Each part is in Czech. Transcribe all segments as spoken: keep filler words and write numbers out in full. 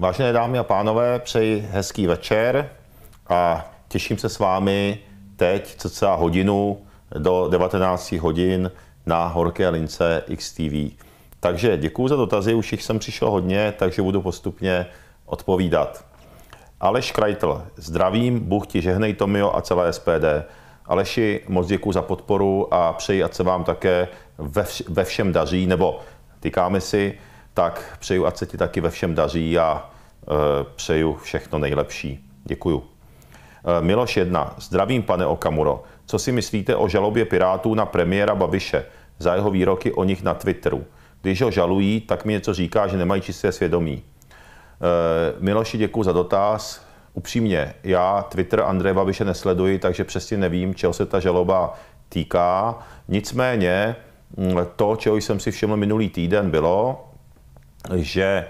Vážené dámy a pánové, přeji hezký večer a těším se s vámi teď cca hodinu do devatenácti hodin na Horké lince X T V. Takže děkuju za dotazy, už jich jsem přišel hodně, takže budu postupně odpovídat. Aleš Krajtl, zdravím, Bůh ti žehnej, Tomio a celé S P D. Aleši, moc děkuju za podporu a přeji, ať se vám také ve, vš ve všem daří, nebo tykáme si, tak přeju, ať se ti taky ve všem daří a e, přeju všechno nejlepší. Děkuju. E, Miloš jedna. Zdravím, pane Okamuro. Co si myslíte o žalobě Pirátů na premiéra Babiše za jeho výroky o nich na Twitteru? Když ho žalují, tak mi něco říká, že nemají čisté svědomí. E, Miloši, děkuju za dotaz. Upřímně, já Twitter Andreje Babiše nesleduji, takže přesně nevím, čeho se ta žaloba týká. Nicméně to, čeho jsem si všiml minulý týden, bylo, že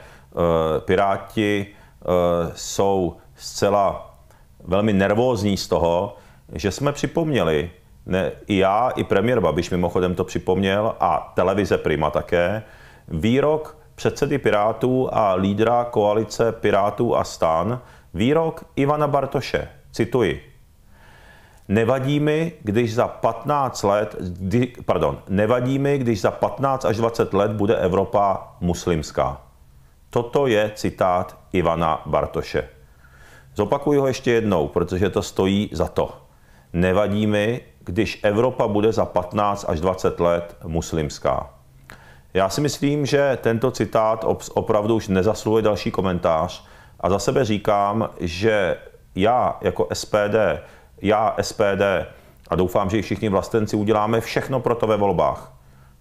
Piráti jsou zcela velmi nervózní z toho, že jsme připomněli, ne, i já, i premiér Babiš mimochodem to připomněl, a televize Prima také, výrok předsedy Pirátů a lídra koalice Pirátů a STAN, výrok Ivana Bartoše, cituji. Nevadí mi, když za patnáct let, kdy, pardon, nevadí mi, když za patnáct až dvacet let bude Evropa muslimská. Toto je citát Ivana Bartoše. Zopakuji ho ještě jednou, protože to stojí za to. Nevadí mi, když Evropa bude za patnáct až dvacet let muslimská. Já si myslím, že tento citát opravdu už nezasluje další komentář a za sebe říkám, že já jako S P D Já, S P D, a doufám, že i všichni vlastenci, uděláme všechno pro to ve volbách,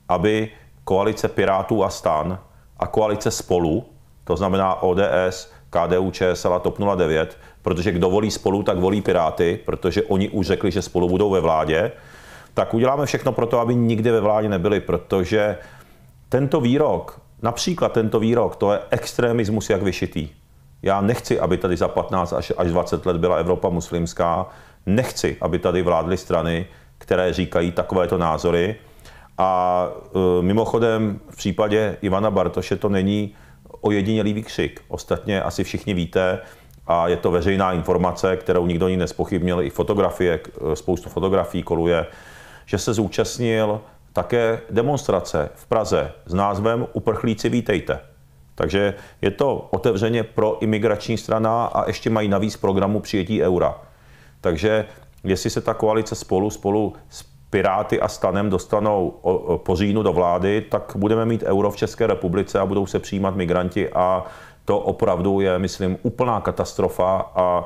aby koalice Pirátů a STAN a koalice Spolu, to znamená O D S, K D U Č S L a TOP nula devět, protože kdo volí Spolu, tak volí Piráty, protože oni už řekli, že Spolu budou ve vládě, tak uděláme všechno pro to, aby nikdy ve vládě nebyli, protože tento výrok, například tento výrok, to je extremismus jak vyšitý. Já nechci, aby tady za patnáct až dvacet let byla Evropa muslimská, nechci, aby tady vládly strany, které říkají takovéto názory. A e, mimochodem v případě Ivana Bartoše to není ojedinělý výkřik. Ostatně asi všichni víte a je to veřejná informace, kterou nikdo ní nespochybnil, i fotografie, spoustu fotografií koluje, že se zúčastnil také demonstrace v Praze s názvem Uprchlíci vítejte. Takže je to otevřeně proimigrační strana a ještě mají navíc programu přijetí eura. Takže jestli se ta koalice spolu, spolu s Piráty a STANem dostanou po říjnu do vlády, tak budeme mít euro v České republice a budou se přijímat migranti a to opravdu je, myslím, úplná katastrofa a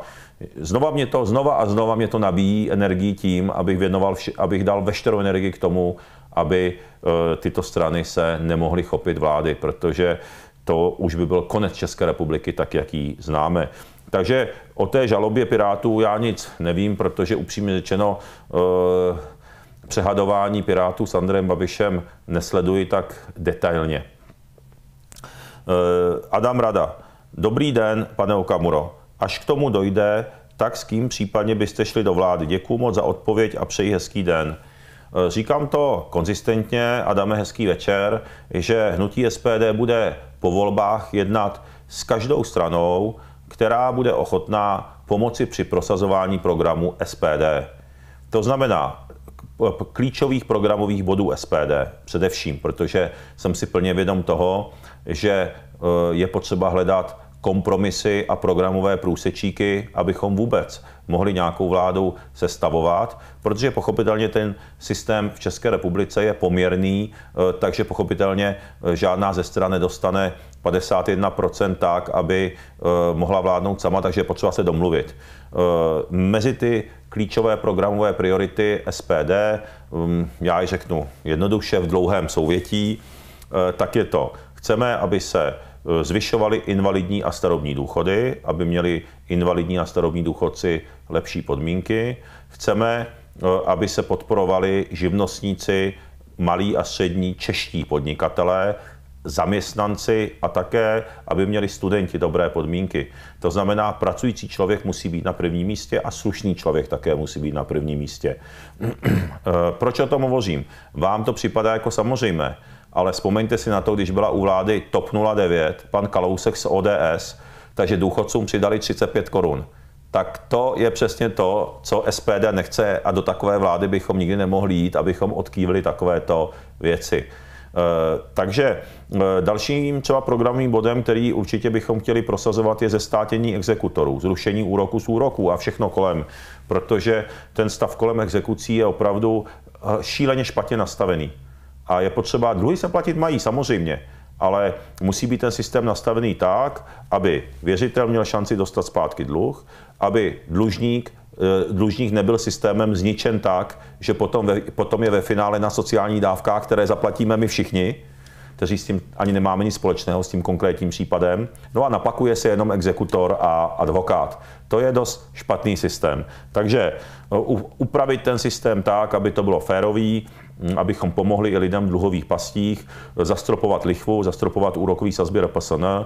znova, mě to, znova a znova mě to nabíjí energii tím, abych, věnoval vši, abych dal veškerou energii k tomu, aby e, tyto strany se nemohly chopit vlády, protože to už by byl konec České republiky, tak jak ji známe. Takže o té žalobě Pirátů já nic nevím, protože upřímně řečeno eh, přehadování Pirátů s Andrejem Babišem nesleduji tak detailně. Eh, Adam Rada. Dobrý den, pane Okamuro. Až k tomu dojde, tak s kým případně byste šli do vlády? Děkuju moc za odpověď a přeji hezký den. Eh, říkám to konzistentně a dáme hezký večer, že hnutí S P D bude po volbách jednat s každou stranou, která bude ochotná pomoci při prosazování programu S P D. To znamená klíčových programových bodů S P D především, protože jsem si plně vědom toho, že je potřeba hledat kompromisy a programové průsečíky, abychom vůbec mohli nějakou vládu sestavovat, protože pochopitelně ten systém v České republice je poměrný, takže pochopitelně žádná ze stran nedostane padesát jedna procent tak, aby mohla vládnout sama, takže je potřeba se domluvit. Mezi ty klíčové programové priority S P D, já ji řeknu jednoduše v dlouhém souvětí, tak je to, chceme, aby se zvyšovaly invalidní a starobní důchody, aby měli invalidní a starobní důchodci lepší podmínky. Chceme, aby se podporovali živnostníci, malí a střední čeští podnikatelé, zaměstnanci a také, aby měli studenti dobré podmínky. To znamená, pracující člověk musí být na prvním místě a slušný člověk také musí být na prvním místě. Proč o tom hovořím? Vám to připadá jako samozřejmé. Ale vzpomeňte si na to, když byla u vlády TOP nula devět, pan Kalousek z O D S, takže důchodcům přidali třicet pět korun. Tak to je přesně to, co S P D nechce, a do takové vlády bychom nikdy nemohli jít, abychom odkývili takovéto věci. Takže dalším třeba programovým bodem, který určitě bychom chtěli prosazovat, je zestátění exekutorů, zrušení úroku z úroků a všechno kolem, protože ten stav kolem exekucí je opravdu šíleně špatně nastavený. A je potřeba, dluhy se platit mají samozřejmě, ale musí být ten systém nastavený tak, aby věřitel měl šanci dostat zpátky dluh, aby dlužník, dlužník nebyl systémem zničen tak, že potom, ve, potom je ve finále na sociálních dávkách, které zaplatíme my všichni, kteří s tím ani nemáme nic společného s tím konkrétním případem. No a napakuje se jenom exekutor a advokát. To je dost špatný systém. Takže upravit ten systém tak, aby to bylo férový, abychom pomohli i lidem v dluhových pastích, zastropovat lichvu, zastropovat úrokový sazby R P S N.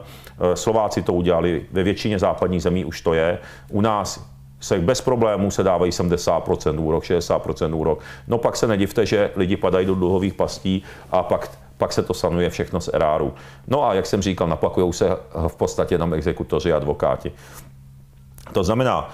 Slováci to udělali, ve většině západních zemí už to je. U nás se bez problémů se dávají sedmdesát procent úrok, šedesát procent úrok. No pak se nedivte, že lidi padají do dluhových pastí a pak pak se to sanuje všechno z eráru. No a jak jsem říkal, napakují se v podstatě jenom exekutoři a advokáti. To znamená,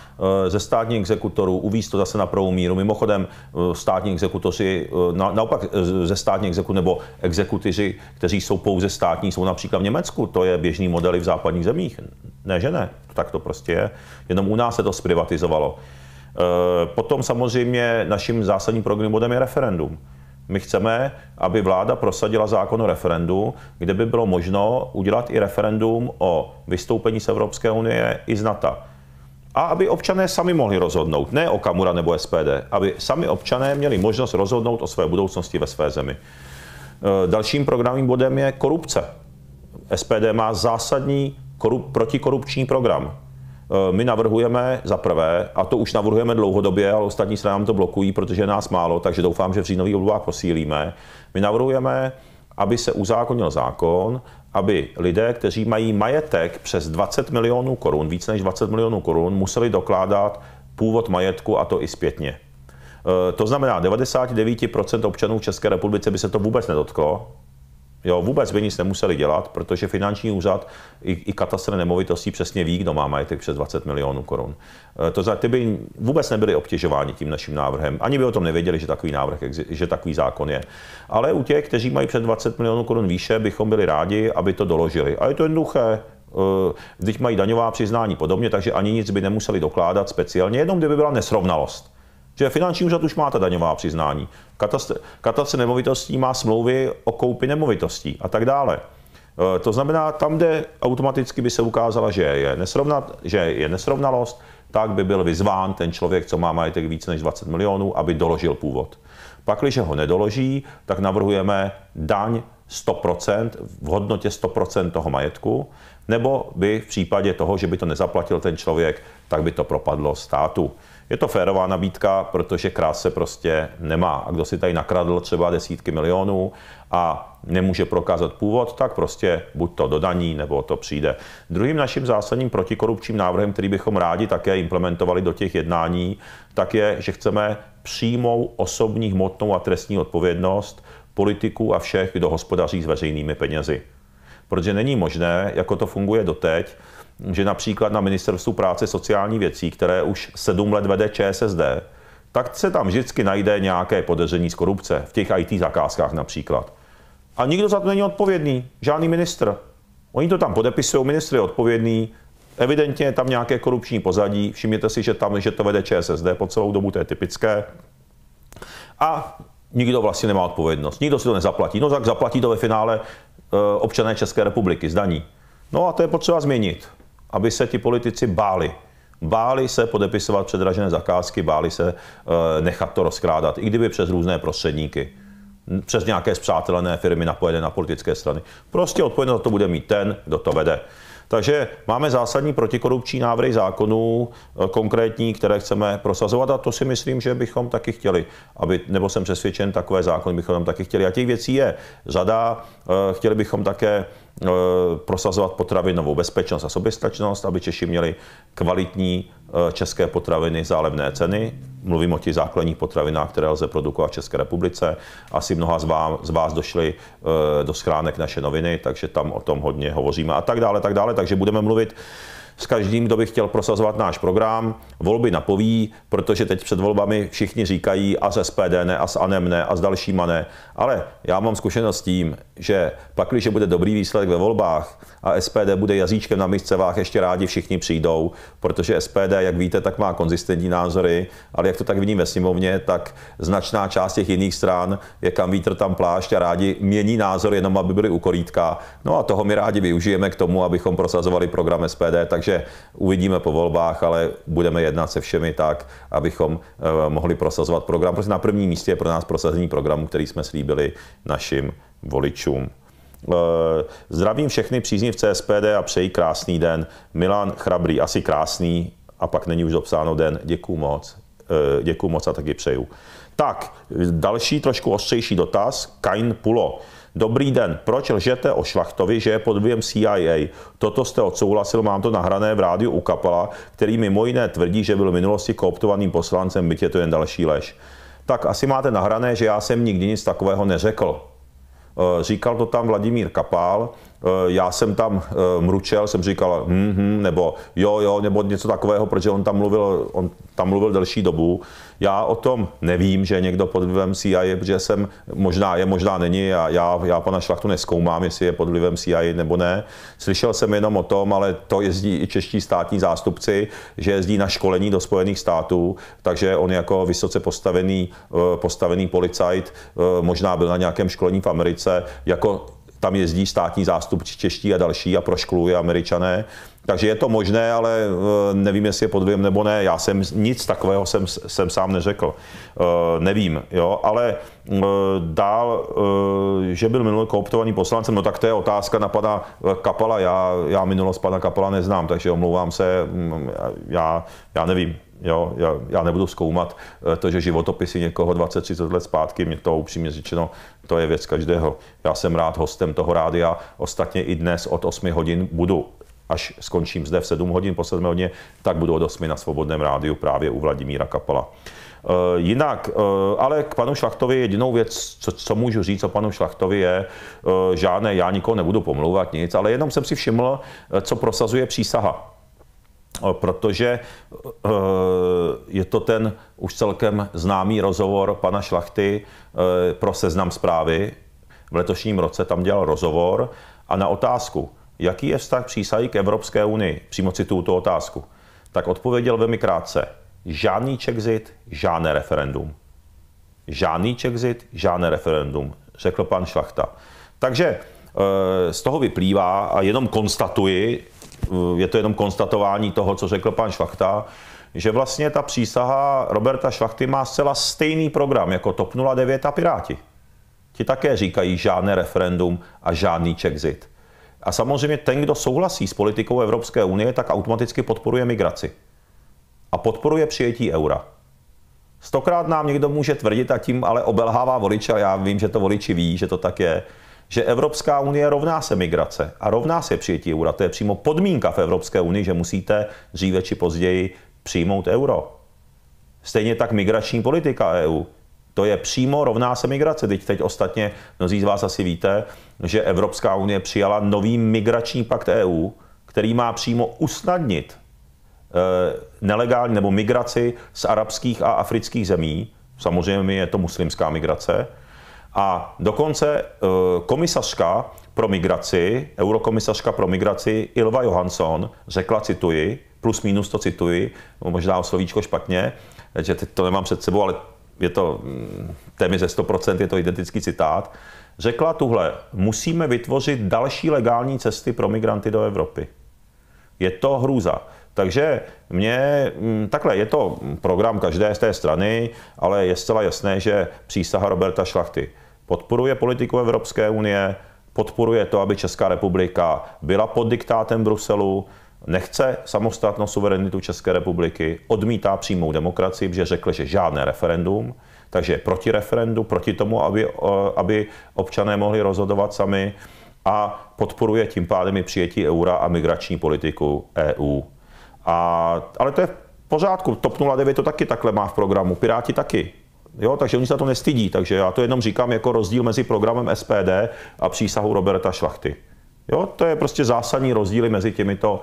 ze státních exekutorů uvést to zase na pravou míru. Mimochodem, státní exekutoři, naopak ze státních exekutorů nebo exekutoři, kteří jsou pouze státní, jsou například v Německu. To je běžný model v západních zemích. Ne, že ne. Tak to prostě je. Jenom u nás se to zprivatizovalo. Potom samozřejmě naším zásadním programovým bodem je referendum. My chceme, aby vláda prosadila zákon o referendu, kde by bylo možno udělat i referendum o vystoupení z Evropské unie i z NATO. A aby občané sami mohli rozhodnout, ne Okamura nebo S P D, aby sami občané měli možnost rozhodnout o své budoucnosti ve své zemi. Dalším programovým bodem je korupce. S P D má zásadní korup- protikorupční program. My navrhujeme za prvé, a to už navrhujeme dlouhodobě, ale ostatní strany nám to blokují, protože je nás málo, takže doufám, že v říjnových volbách posílíme. My navrhujeme, aby se uzákonil zákon, aby lidé, kteří mají majetek přes dvacet milionů korun, víc než dvacet milionů korun, museli dokládat původ majetku, a to i zpětně. To znamená, devadesát devět procent občanů v České republice by se to vůbec nedotklo. Jo, vůbec by nic nemuseli dělat, protože finanční úřad i, i katastr nemovitostí přesně ví, kdo má majetek přes dvacet milionů korun. To znamená, ty by vůbec nebyli obtěžováni tím naším návrhem. Ani by o tom nevěděli, že takový návrh, že takový zákon je. Ale u těch, kteří mají přes dvacet milionů korun výše, bychom byli rádi, aby to doložili. A je to jednoduché. Vždyť mají daňová přiznání podobně, takže ani nic by nemuseli dokládat speciálně, jenom kdyby byla nesrovnalost. Že finanční úřad už má ta daňová přiznání. Katastr, katastr nemovitostí má smlouvy o koupi nemovitostí a tak dále. To znamená, tam, kde automaticky by se ukázala, že je, nesrovnat, že je nesrovnalost, tak by byl vyzván ten člověk, co má majetek víc než dvacet milionů, aby doložil původ. Pakliže ho nedoloží, tak navrhujeme daň sto procent v hodnotě sto procent toho majetku, nebo by v případě toho, že by to nezaplatil ten člověk, tak by to propadlo státu. Je to férová nabídka, protože krás se prostě nemá. A kdo si tady nakradl třeba desítky milionů a nemůže prokázat původ, tak prostě buď to dodaní, nebo to přijde. Druhým naším zásadním protikorupčním návrhem, který bychom rádi také implementovali do těch jednání, tak je, že chceme přímou osobní hmotnou a trestní odpovědnost politiků a všech, kdo hospodaří s veřejnými penězi. Protože není možné, jako to funguje doteď, že například na Ministerstvu práce sociální věcí, které už sedm let vede Č S S D, tak se tam vždycky najde nějaké podezření z korupce, v těch I T zakázkách například. A nikdo za to není odpovědný, žádný ministr. Oni to tam podepisují, ministr je odpovědný, evidentně je tam nějaké korupční pozadí, všimněte si, že, tam, že to vede Č S S D po celou dobu, to je typické. A nikdo vlastně nemá odpovědnost, nikdo si to nezaplatí, no tak zaplatí to ve finále občané České republiky z daní. No a to je potřeba změnit, aby se ti politici báli. Báli se podepisovat předražené zakázky, báli se nechat to rozkrádat, i kdyby přes různé prostředníky, přes nějaké spřátelené firmy napojené na politické strany. Prostě odpovědnost za to bude mít ten, kdo to vede. Takže máme zásadní protikorupční návrhy zákonů, konkrétní, které chceme prosazovat, a to si myslím, že bychom taky chtěli, aby, nebo jsem přesvědčen, takové zákony bychom taky chtěli. A těch věcí je řada. Chtěli bychom také prosazovat potravinovou bezpečnost a soběstačnost, aby Češi měli kvalitní české potraviny za levné ceny. Mluvím o těch základních potravinách, které lze produkovat v České republice. Asi mnoha z vás, z vás došly do schránek naše noviny, takže tam o tom hodně hovoříme a tak dále, tak dále. Takže budeme mluvit s každým, kdo by chtěl prosazovat náš program. Volby napoví, protože teď před volbami všichni říkají a z S P D ne, a z A N E M ne, a s dalšíma ne. Ale já mám zkušenost s tím, že pakliže bude dobrý výsledek ve volbách a S P D bude jazyčkem na misce váh, ještě rádi všichni přijdou, protože S P D, jak víte, tak má konzistentní názory, ale jak to tak vidím ve sněmovně, tak značná část těch jiných stran je kam vítr, tam plášť a rádi mění názor, jenom aby byli u korýtka. No a toho my rádi využijeme k tomu, abychom prosazovali program S P D, takže Takže uvidíme po volbách, ale budeme jednat se všemi tak, abychom mohli prosazovat program. Protože na prvním místě je pro nás prosazení programu, který jsme slíbili našim voličům. Zdravím všechny příznivce S P D a přeji krásný den. Milan Chrabrý, asi krásný, a pak není už dopsáno den. Děkuju moc. Děkuju moc a taky přeju. Tak, další trošku ostřejší dotaz. Kain Pulo. Dobrý den, proč lžete o Šlachtovi, že je pod vlivem C I A? Toto jste odsouhlasil, mám to nahrané v rádiu u Kapala, který mimo jiné tvrdí, že byl v minulosti kooptovaným poslancem, byť je to jen další lež. Tak asi máte nahrané, že já jsem nikdy nic takového neřekl. Říkal to tam Vladimír Kapal, já jsem tam mručel, jsem říkal hm, hm, nebo jo, jo, nebo něco takového, protože on tam mluvil, on tam mluvil delší dobu. Já o tom nevím, že někdo pod vlivem C I A, protože jsem, možná je, možná není, a já, já pana Šlachtu nezkoumám, jestli je pod vlivem C I A nebo ne. Slyšel jsem jenom o tom, ale to jezdí i čeští státní zástupci, že jezdí na školení do Spojených států, takže on jako vysoce postavený, postavený policajt možná byl na nějakém školení v Americe, jako tam jezdí státní zástupci čeští a další a proškoluje Američané. Takže je to možné, ale nevím, jestli je pod vlivem nebo ne. Já jsem nic takového jsem, jsem sám neřekl. Nevím, jo, ale dál, že byl minulý kooptovaný poslancem, no tak to je otázka na pana Kapala. Já, já minulost pana Kapala neznám, takže omlouvám se, já, já nevím. Jo, já, já nebudu zkoumat to, že životopisy někoho dvacet třicet let zpátky, mě to upřímně řečeno, to je věc každého. Já jsem rád hostem toho rádia, ostatně i dnes od osmi hodin budu, až skončím zde v sedm hodin, po sedmé hodině, tak budu od osmi na Svobodném rádiu právě u Vladimíra Kapala. E, jinak, e, ale k panu Šlachtovi jedinou věc, co, co můžu říct o panu Šlachtovi je, e, žádné, já nikoho nebudu pomlouvat nic, ale jenom jsem si všiml, co prosazuje Přísaha. Protože je to ten už celkem známý rozhovor pana Šlachty pro Seznam Zprávy. V letošním roce tam dělal rozhovor a na otázku, jaký je vztah Přísahy k Evropské unii, přímo cituju tu otázku, tak odpověděl velmi krátce. Žádný Czexit, žádné referendum. Žádný Czexit, žádné referendum, řekl pan Šlachta. Takže z toho vyplývá a jenom konstatuji, je to jenom konstatování toho, co řekl pan Šlachta, že vlastně ta Přísaha Roberta Šlachty má zcela stejný program jako TOP nula devět a Piráti. Ti také říkají žádné referendum a žádný Czexit. A samozřejmě ten, kdo souhlasí s politikou Evropské unie, tak automaticky podporuje migraci. A podporuje přijetí eura. Stokrát nám někdo může tvrdit, a tím ale obelhává voliče, a já vím, že to voliči ví, že to tak je, že Evropská unie rovná se migrace a rovná se přijetí eura. To je přímo podmínka v Evropské unii, že musíte dříve či později přijmout euro. Stejně tak migrační politika E U. To je přímo rovná se migrace. Teď, teď ostatně mnozí z vás asi víte, že Evropská unie přijala nový migrační pakt E U, který má přímo usnadnit e, nelegální nebo migraci z arabských a afrických zemí. Samozřejmě je to muslimská migrace. A dokonce komisařka pro migraci, eurokomisařka pro migraci Ylva Johansson řekla, cituji, plus minus to cituji, možná o slovíčko špatně, že to nemám před sebou, ale je to téměř ze sto procent, je to identický citát, řekla tuhle, musíme vytvořit další legální cesty pro migranty do Evropy. Je to hrůza. Takže mě, takhle, je to program každé z té strany, ale je zcela jasné, že Přísaha Roberta Šlachty podporuje politiku Evropské unie, podporuje to, aby Česká republika byla pod diktátem Bruselu, nechce samostatnou suverenitu České republiky, odmítá přímou demokracii, protože řekl, že žádné referendum, takže proti referendu, proti tomu, aby, aby občané mohli rozhodovat sami. a podporuje tím pádem i přijetí eura a migrační politiku E U. A, ale to je v pořádku, TOP nula devět to taky takhle má v programu, Piráti taky. Jo, takže oni se na to nestydí, takže já to jenom říkám jako rozdíl mezi programem S P D a přísahou Roberta Šlachty. Jo, to je prostě zásadní rozdíly mezi těmito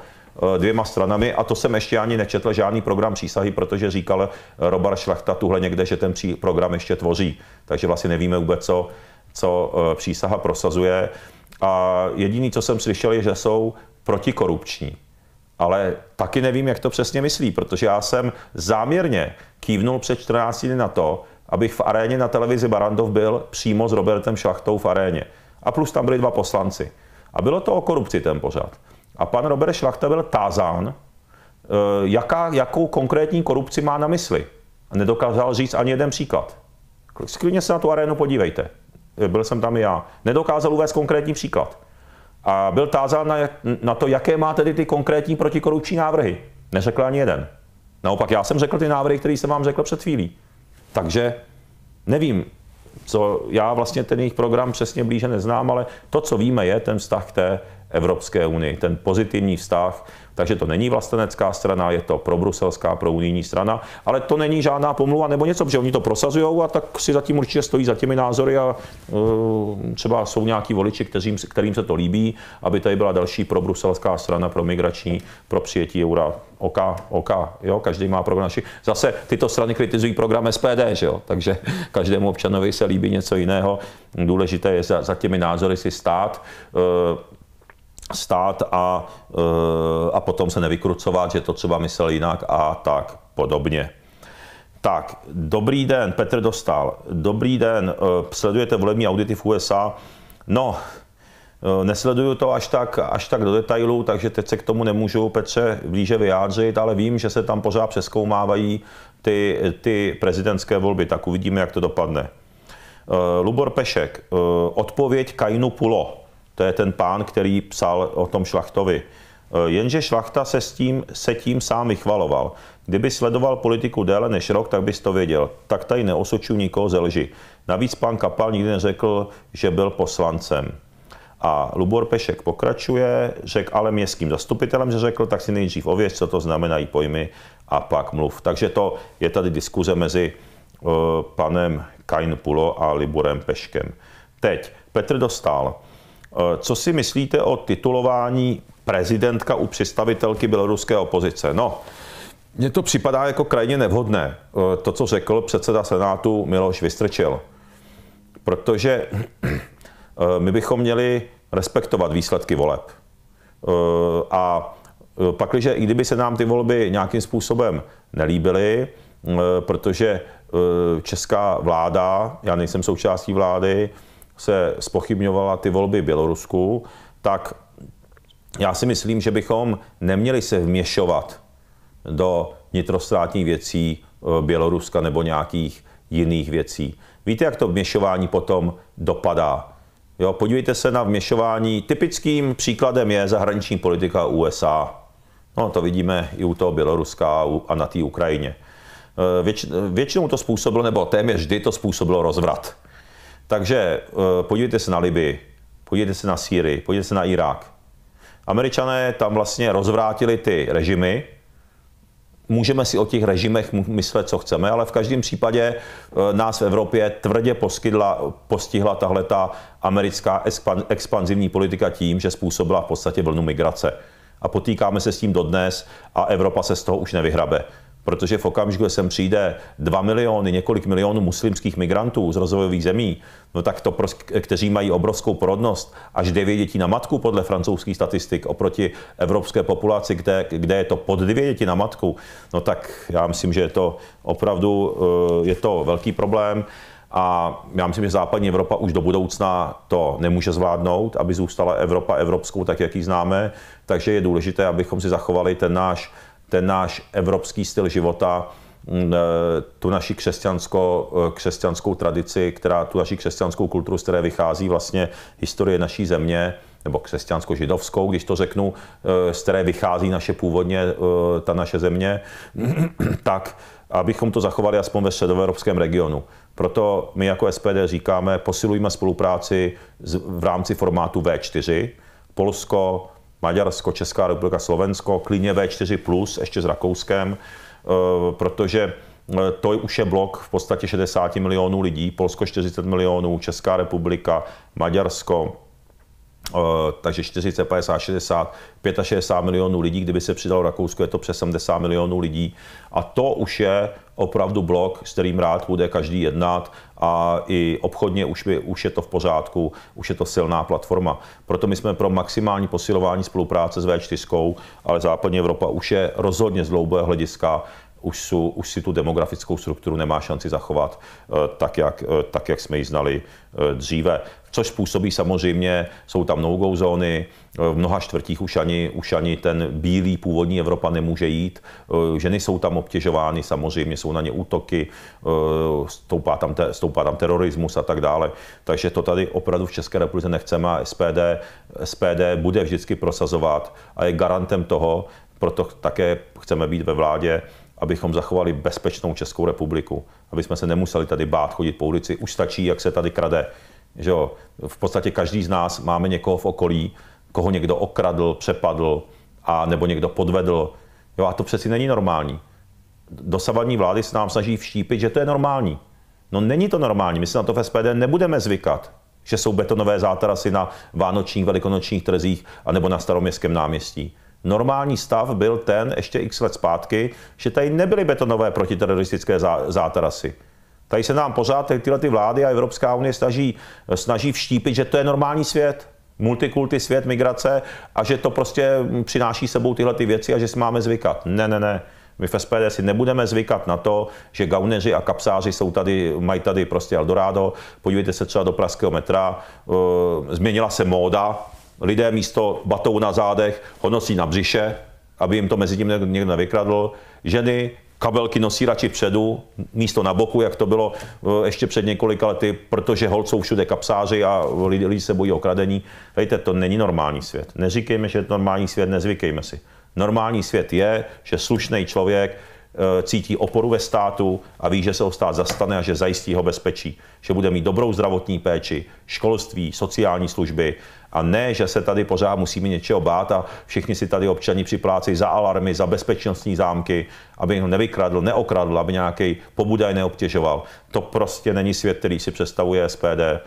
dvěma stranami a to jsem ještě ani nečetl žádný program přísahy, protože říkal Robert Šlachta tuhle někde, že ten program ještě tvoří. Takže vlastně nevíme vůbec, co, co přísaha prosazuje. A jediné, co jsem slyšel, je, že jsou protikorupční. Ale taky nevím, jak to přesně myslí, protože já jsem záměrně kývnul před čtrnácti dny na to, abych v aréně na televizi Barrandov byl přímo s Robertem Šlachtou v aréně. A plus tam byli dva poslanci. A bylo to o korupci ten pořad. A pan Robert Šlachta byl tázán, jaká, jakou konkrétní korupci má na mysli. A nedokázal říct ani jeden příklad. Sklidně se na tu arénu podívejte. Byl jsem tam i já. Nedokázal uvést konkrétní příklad. A byl tázán na, na to, jaké má tedy ty konkrétní protikorupční návrhy. Neřekl ani jeden. Naopak, já jsem řekl ty návrhy, které jsem vám řekl před chvílí. Takže nevím, co já vlastně ten jejich program přesně blíže neznám, ale to, co víme, je ten vztah k té Evropské unii, ten pozitivní vztah. Takže to není vlastenecká strana, je to probruselská, prounijní strana, ale to není žádná pomluva nebo něco, protože oni to prosazují a tak si zatím určitě stojí za těmi názory a uh, třeba jsou nějaký voliči, kterým, kterým se to líbí, aby tady byla další probruselská strana, pro migrační, pro přijetí eura. OK, OK, jo, každý má program naši. Zase tyto strany kritizují program S P D, že jo? Takže každému občanovi se líbí něco jiného. Důležité je za, za těmi názory si stát. Uh, stát a, a potom se nevykrucovat, že to třeba myslel jinak a tak podobně. Tak, dobrý den, Petr Dostál. Dobrý den, sledujete volební audity v U S A? No, nesleduju to až tak, až tak do detailů, takže teď se k tomu nemůžu, Petře, blíže vyjádřit, ale vím, že se tam pořád přezkoumávají ty, ty prezidentské volby, tak uvidíme, jak to dopadne. Lubor Pešek, odpověď Kainu Pulo. To je ten pán, který psal o tom Šlachtovi. Jenže Šlachta se, s tím, se tím sám vychvaloval. Kdyby sledoval politiku déle než rok, tak bys to věděl. Tak tady neosočuju nikoho ze lži. Navíc pan Kapal nikdy neřekl, že byl poslancem. A Lubor Pešek pokračuje, řekl ale městským zastupitelem, že řekl, tak si nejdřív ověř, co to znamenají pojmy a pak mluv. Takže to je tady diskuze mezi uh, panem Kain Pulo a Liborem Peškem. Teď Petr Dostál. Co si myslíte o titulování prezidentka u představitelky běloruské opozice? No, mně to připadá jako krajně nevhodné, to, co řekl předseda Senátu Miloš Vystrčil. Protože my bychom měli respektovat výsledky voleb. A pakliže, i kdyby se nám ty volby nějakým způsobem nelíbily, protože česká vláda, já nejsem součástí vlády, se zpochybňovala ty volby v Bělorusku, tak já si myslím, že bychom neměli se vměšovat do vnitrostátních věcí Běloruska nebo nějakých jiných věcí. Víte, jak to vměšování potom dopadá? Jo, podívejte se na vměšování. Typickým příkladem je zahraniční politika U S A. No, to vidíme i u toho Běloruska a na té Ukrajině. Věč, většinou to způsobilo, nebo téměř vždy to způsobilo rozvrat. Takže podívejte se na Libii, podívejte se na Sýrii, podívejte se na Irák. Američané tam vlastně rozvrátili ty režimy. Můžeme si o těch režimech myslet, co chceme, ale v každém případě nás v Evropě tvrdě postihla, postihla tahleta americká expanzivní politika tím, že způsobila v podstatě vlnu migrace. A potýkáme se s tím dodnes a Evropa se z toho už nevyhrabe. Protože v okamžiku, kdy sem přijde dva miliony, několik milionů muslimských migrantů z rozvojových zemí, no tak to, kteří mají obrovskou porodnost, až devět dětí na matku podle francouzských statistik oproti evropské populaci, kde, kde je to pod dvě děti na matku, no tak já myslím, že je to opravdu je to velký problém a já myslím, že západní Evropa už do budoucna to nemůže zvládnout, aby zůstala Evropa evropskou, tak jak ji známe, takže je důležité, abychom si zachovali ten náš ten náš evropský styl života, tu naši křesťanskou, křesťanskou tradici, která, tu naši křesťanskou kulturu, z které vychází vlastně historie naší země nebo křesťansko-židovskou, když to řeknu, z které vychází naše původně ta naše země, tak abychom to zachovali aspoň ve středoevropském regionu. Proto my jako S P D říkáme, posilujme spolupráci v rámci formátu V čtyři, Polsko, Maďarsko, Česká republika, Slovensko, klidně V čtyři plus, ještě s Rakouskem, protože to už je blok v podstatě šedesát milionů lidí, Polsko čtyřicet milionů, Česká republika, Maďarsko, takže čtyřicet, padesát, šedesát, šedesát pět milionů lidí, kdyby se přidalo Rakousko, je to přes sedmdesát milionů lidí. A to už je opravdu blok, s kterým rád bude každý jednat a i obchodně už, by, už je to v pořádku, už je to silná platforma. Proto my jsme pro maximální posilování spolupráce s V čtyři, ale západní Evropa už je rozhodně z dlouhého hlediska, už, su, už si tu demografickou strukturu nemá šanci zachovat tak, jak, tak, jak jsme ji znali dříve. Což způsobí samozřejmě, jsou tam no-go zóny, v mnoha čtvrtích už ani, už ani ten bílý původní Evropa nemůže jít. Ženy jsou tam obtěžovány, samozřejmě jsou na ně útoky, stoupá tam, te, stoupá tam terorismus a tak dále. Takže to tady opravdu v České republice nechceme a S P D, S P D bude vždycky prosazovat a je garantem toho, proto také chceme být ve vládě, abychom zachovali bezpečnou Českou republiku, aby jsme se nemuseli tady bát chodit po ulici. Už stačí, jak se tady krade. Že jo, v podstatě každý z nás máme někoho v okolí, koho někdo okradl, přepadl, a nebo někdo podvedl. Jo, a to přeci není normální. Dosavadní vlády se nám snaží vštípit, že to je normální. No není to normální, my si na to v S P D nebudeme zvykat, že jsou betonové zátarasy na vánočních, velikonočních trzích anebo na Staroměstském náměstí. Normální stav byl ten ještě x let zpátky, že tady nebyly betonové protiteroristické zátarasy. Tady se nám pořád tyhle ty vlády a Evropská unie snaží, snaží vštípit, že to je normální svět, multikulty svět, migrace a že to prostě přináší sebou tyhle ty věci a že si máme zvykat. Ne, ne, ne. My v S P D si nebudeme zvykat na to, že gauneři a kapsáři jsou tady, mají tady prostě Eldorado. Podívejte se třeba do pražského metra. Změnila se móda. Lidé místo batou na zádech ho nosí na břiše, aby jim to mezi tím někdo nevykradl. Ženy kabelky nosí radši předu, místo na boku, jak to bylo ještě před několika lety, protože holt jsou všude kapsáři a lidi, lidi se bojí okradení. Víte, to není normální svět. Neříkejme, že je to normální svět, nezvykejme si. Normální svět je, že slušný člověk cítí oporu ve státu a ví, že se ho stát zastane a že zajistí ho bezpečí. Že bude mít dobrou zdravotní péči, školství, sociální služby a ne, že se tady pořád musíme něčeho bát a všichni si tady občani připlácejí za alarmy, za bezpečnostní zámky, aby jim ho nevykradl, neokradl, aby nějaký pobudaj neobtěžoval. To prostě není svět, který si představuje S P D.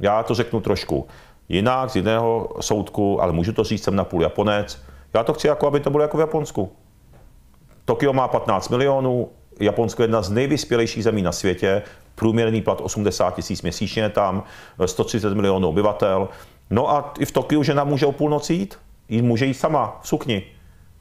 Já to řeknu trošku jinak, z jiného soudku, ale můžu to říct, jsem napůl Japonec. Já to chci, jako aby to bylo jako v Japonsku. Tokio má patnáct milionů, Japonsko je jedna z nejvyspělejších zemí na světě, průměrný plat osmdesát tisíc měsíčně tam, sto třicet milionů obyvatel. No a i v Tokiu žena může o půlnoci jít, jít může jít sama v sukni.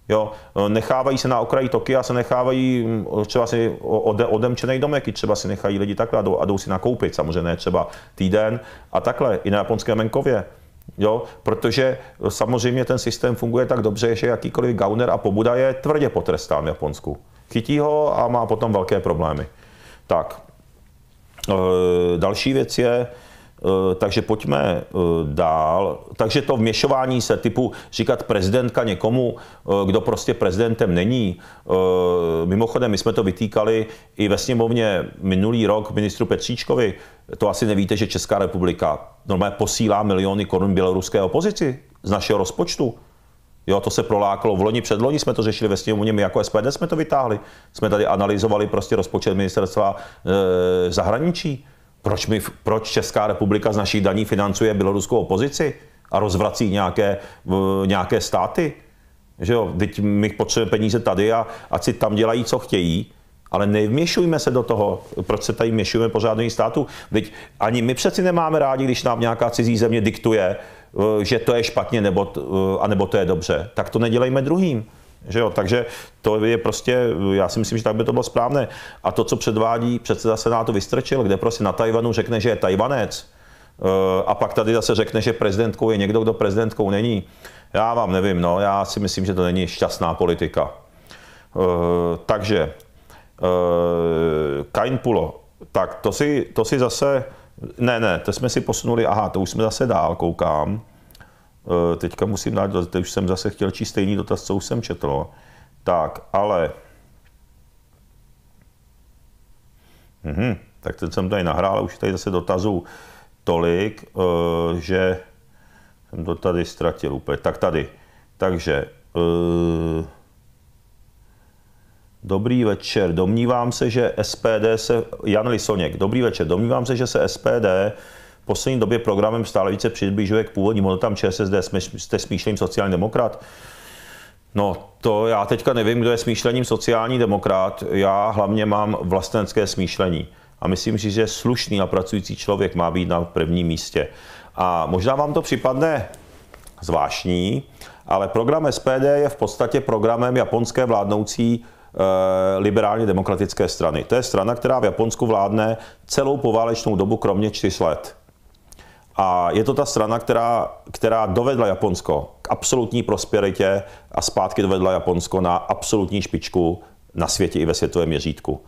Jo, nechávají se na okraji Tokia, se nechávají třeba si ode, odemčený domek, třeba si nechají lidi takhle a jdou, a jdou si nakoupit, samozřejmě třeba týden a takhle, i na japonském venkově. Jo, protože samozřejmě ten systém funguje tak dobře, že jakýkoliv gauner a pobuda je tvrdě potrestán v Japonsku. Chytí ho a má potom velké problémy. Tak, e, další věc je, e, takže pojďme e, dál. Takže to vměšování se typu říkat prezidentka někomu, e, kdo prostě prezidentem není. E, mimochodem, my jsme to vytýkali i ve sněmovně minulý rok ministru Petříčkovi. To asi nevíte, že Česká republika normálně posílá miliony korun běloruské opozici z našeho rozpočtu. Jo, to se proláklo. V loni, předloni jsme to řešili ve sněmovně, my jako S P D jsme to vytáhli. Jsme tady analyzovali prostě rozpočet ministerstva e, zahraničí. Proč, my, proč Česká republika z našich daní financuje běloruskou opozici a rozvrací nějaké, e, nějaké státy? Že jo, teď my potřebujeme peníze tady a ať si tam dělají, co chtějí. Ale nevměšujme se do toho, proč se tady měšujeme pořád do jiných států. Vždyť ani my přeci nemáme rádi, když nám nějaká cizí země diktuje, že to je špatně nebo, a nebo to je dobře. Tak to nedělejme druhým. Že jo? Takže to je prostě, já si myslím, že tak by to bylo správné. A to, co předvádí předseda Senátu Vystrčil, kde prostě na Tajvanu řekne, že je Tajvanec, a pak tady zase řekne, že prezidentkou je někdo, kdo prezidentkou není. Já vám nevím, no, já si myslím, že to není šťastná politika. Takže Kain Pulo, tak to si, to si zase, ne, ne, to jsme si posunuli, aha, to už jsme zase dál, koukám, teďka musím dát, teď už jsem zase chtěl číst stejný dotaz, co už jsem četl. Tak, ale... Mhm, tak teď jsem tady nahrál, už tady zase dotazů tolik, že jsem to tady ztratil úplně. Tak tady, takže... Dobrý večer, domnívám se, že S P D se... Jan Lisoněk, dobrý večer, domnívám se, že se S P D v poslední době programem stále více přibližuje k původním hodnotám Č S S D. Jste smýšleným sociální demokrat? No, to já teďka nevím, kdo je smýšlením sociální demokrat. Já hlavně mám vlastenské smýšlení. A myslím si, že slušný a pracující člověk má být na prvním místě. A možná vám to připadne zvláštní, ale program S P D je v podstatě programem japonské vládnoucí liberálně demokratické strany. To je strana, která v Japonsku vládne celou poválečnou dobu, kromě čtyř let. A je to ta strana, která, která dovedla Japonsko k absolutní prosperitě a zpátky dovedla Japonsko na absolutní špičku na světě i ve světovém měřítku.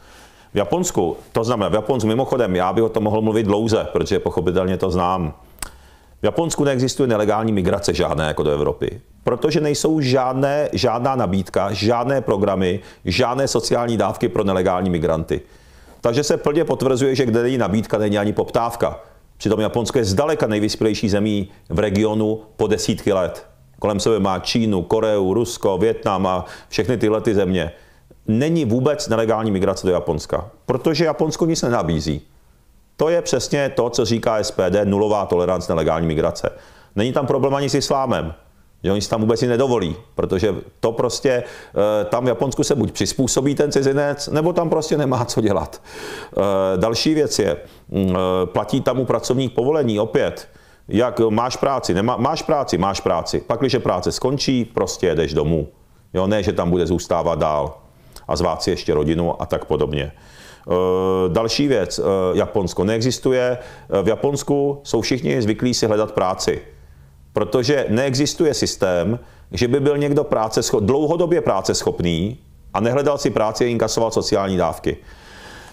V Japonsku, to znamená v Japonsku, mimochodem, já bych o tom mohl mluvit dlouze, protože pochopitelně to znám. V Japonsku neexistuje nelegální migrace žádné jako do Evropy, protože nejsou žádné, žádná nabídka, žádné programy, žádné sociální dávky pro nelegální migranty. Takže se plně potvrzuje, že kde není nabídka, není ani poptávka. Přitom Japonsko je zdaleka nejvyspělejší zemí v regionu po desítky let. Kolem sebe má Čínu, Koreu, Rusko, Vietnam a všechny tyhle ty země. Není vůbec nelegální migrace do Japonska, protože Japonsko nic nenabízí. To je přesně to, co říká S P D, nulová tolerance nelegální migrace. Není tam problém ani s islámem, že oni si tam vůbec i nedovolí, protože to prostě, tam v Japonsku se buď přizpůsobí ten cizinec, nebo tam prostě nemá co dělat. Další věc je, platí tam u pracovních povolení opět, jak máš práci, nemá, máš práci, máš práci, pak když práce skončí, prostě jedeš domů. Jo, ne, že tam bude zůstávat dál a zvát si ještě rodinu a tak podobně. Další věc, Japonsko neexistuje. V Japonsku jsou všichni zvyklí si hledat práci, protože neexistuje systém, že by byl někdo práce, dlouhodobě práceschopný a nehledal si práci a inkasoval sociální dávky.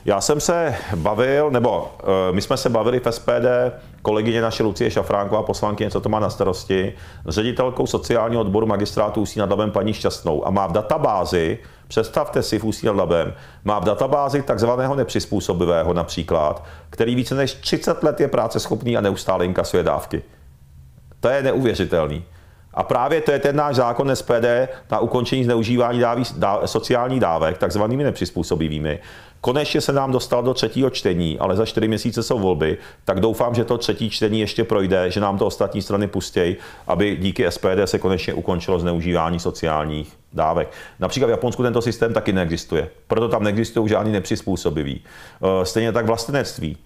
Já jsem se bavil, nebo my jsme se bavili v S P D, kolegyně naše Lucie Šafránková, poslankyně, co to má na starosti, s ředitelkou sociálního odboru magistrátu Ústí nad Labem paní Šťastnou a má v databázi, představte si v Ústí nad Labem, má v databázi takzvaného nepřizpůsobivého například, který více než třicet let je práceschopný a neustále inkasuje dávky. To je neuvěřitelný. A právě to je ten náš zákon S P D na ukončení zneužívání dáví, dá, sociálních dávek, takzvanými nepřizpůsobivými. Konečně se nám dostal do třetího čtení, ale za čtyři měsíce jsou volby, tak doufám, že to třetí čtení ještě projde, že nám to ostatní strany pustějí, aby díky S P D se konečně ukončilo zneužívání sociálních dávek. Například v Japonsku tento systém taky neexistuje, proto tam neexistují žádný nepřizpůsobiví. Stejně tak vlastenectví.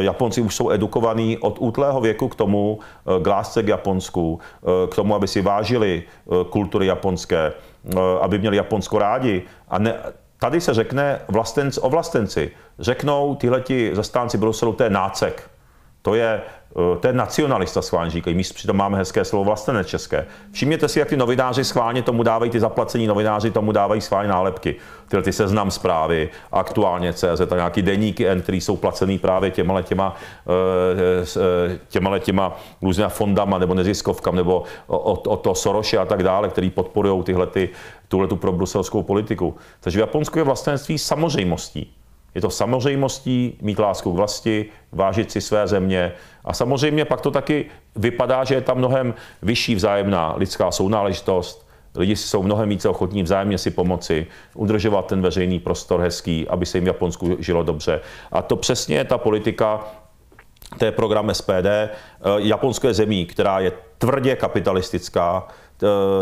Japonci už jsou edukovaní od útlého věku k tomu, k lásce k Japonsku, k tomu, aby si vážili kultury japonské, aby měli Japonsko rádi. A ne, tady se řekne vlastenc o vlastenci. Řeknou tyhleti zastánci Bruselu, to je nácek, to je, to je nacionalista, schválně říkají. My přitom máme hezké slovo vlastenec české. Všimněte si, jak ty novináři schválně tomu dávají, ty zaplacení novináři tomu dávají schválně nálepky. Tyhle ty Seznam Zprávy, Aktuálně C Z, a nějaký deníky N, který jsou placený právě těma těma, těma, těma různými fondama nebo neziskovkami nebo od, od toho Soroše a tak dále, který podporují tyhle ty, tuhle tu probruselskou politiku. Takže v Japonsku je vlastenectví samozřejmostí. Je to samozřejmostí mít lásku k vlasti, vážit si své země. A samozřejmě pak to taky vypadá, že je tam mnohem vyšší vzájemná lidská sounáležitost. Lidi jsou mnohem více ochotní vzájemně si pomoci, udržovat ten veřejný prostor hezký, aby se jim v Japonsku žilo dobře. A to přesně je ta politika, to je program S P D. Japonsko je zemí, která je tvrdě kapitalistická,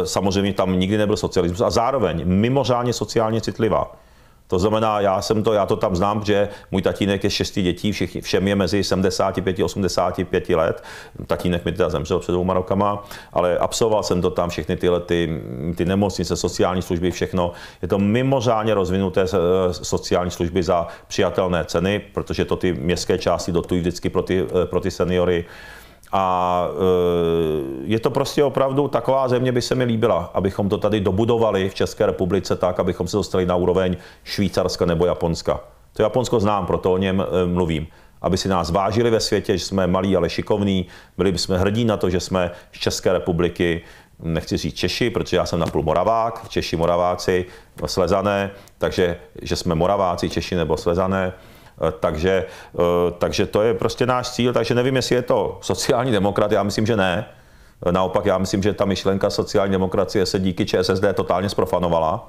samozřejmě tam nikdy nebyl socialismus a zároveň mimořádně sociálně citlivá. To znamená, já, jsem to, já to tam znám, že můj tatínek je šesti dětí, všich, všem je mezi sedmdesáti pěti a osmdesáti pěti let. Tatínek mi teda zemřel před dvouma rokama, ale absolvoval jsem to tam, všechny tyhle ty, ty nemocnice, sociální služby, všechno. Je to mimořádně rozvinuté sociální služby za přijatelné ceny, protože to ty městské části dotují vždycky pro ty, pro ty seniory. A je to prostě opravdu taková země, by se mi líbila, abychom to tady dobudovali v České republice tak, abychom se dostali na úroveň Švýcarska nebo Japonska. To Japonsko znám, proto o něm mluvím. aby si nás vážili ve světě, že jsme malí, ale šikovní. Byli bychom hrdí na to, že jsme z České republiky, nechci říct Češi, protože já jsem napůl Moravák, Češi, Moraváci, Slezané, takže že jsme Moraváci, Češi nebo Slezané. Takže, takže to je prostě náš cíl, takže nevím, jestli je to sociální demokrat, já myslím, že ne. Naopak, já myslím, že ta myšlenka sociální demokracie se díky ČSSD totálně zprofanovala.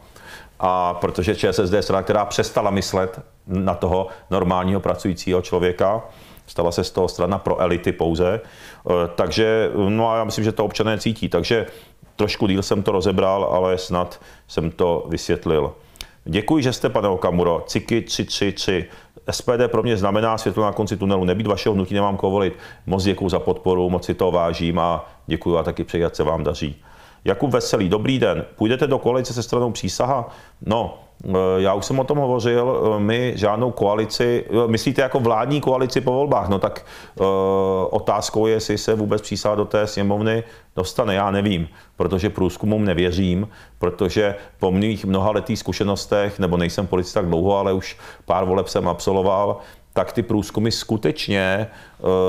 A protože ČSSD je strana, která přestala myslet na toho normálního pracujícího člověka, stala se z toho strana pro elity pouze. Takže, no a já myslím, že to občané cítí. Takže trošku díl jsem to rozebral, ale snad jsem to vysvětlil. Děkuji, že jste, pane Okamuro. Ciky tři tři tři. S P D pro mě znamená světlo na konci tunelu. Nebýt vašeho hnutí, nemám koho volit. Moc děkuji za podporu, moc si to vážím a děkuji a taky přeji, ať se vám daří. Jakub Veselý, dobrý den. Půjdete do koalice se stranou Přísaha? No, já už jsem o tom hovořil, my žádnou koalici, myslíte jako vládní koalici po volbách, no tak otázkou je, jestli se vůbec Přísaha do té sněmovny dostane, já nevím, protože průzkumům nevěřím, protože po mých mnoha letých zkušenostech, nebo nejsem policista tak dlouho, ale už pár voleb jsem absolvoval, tak ty průzkumy skutečně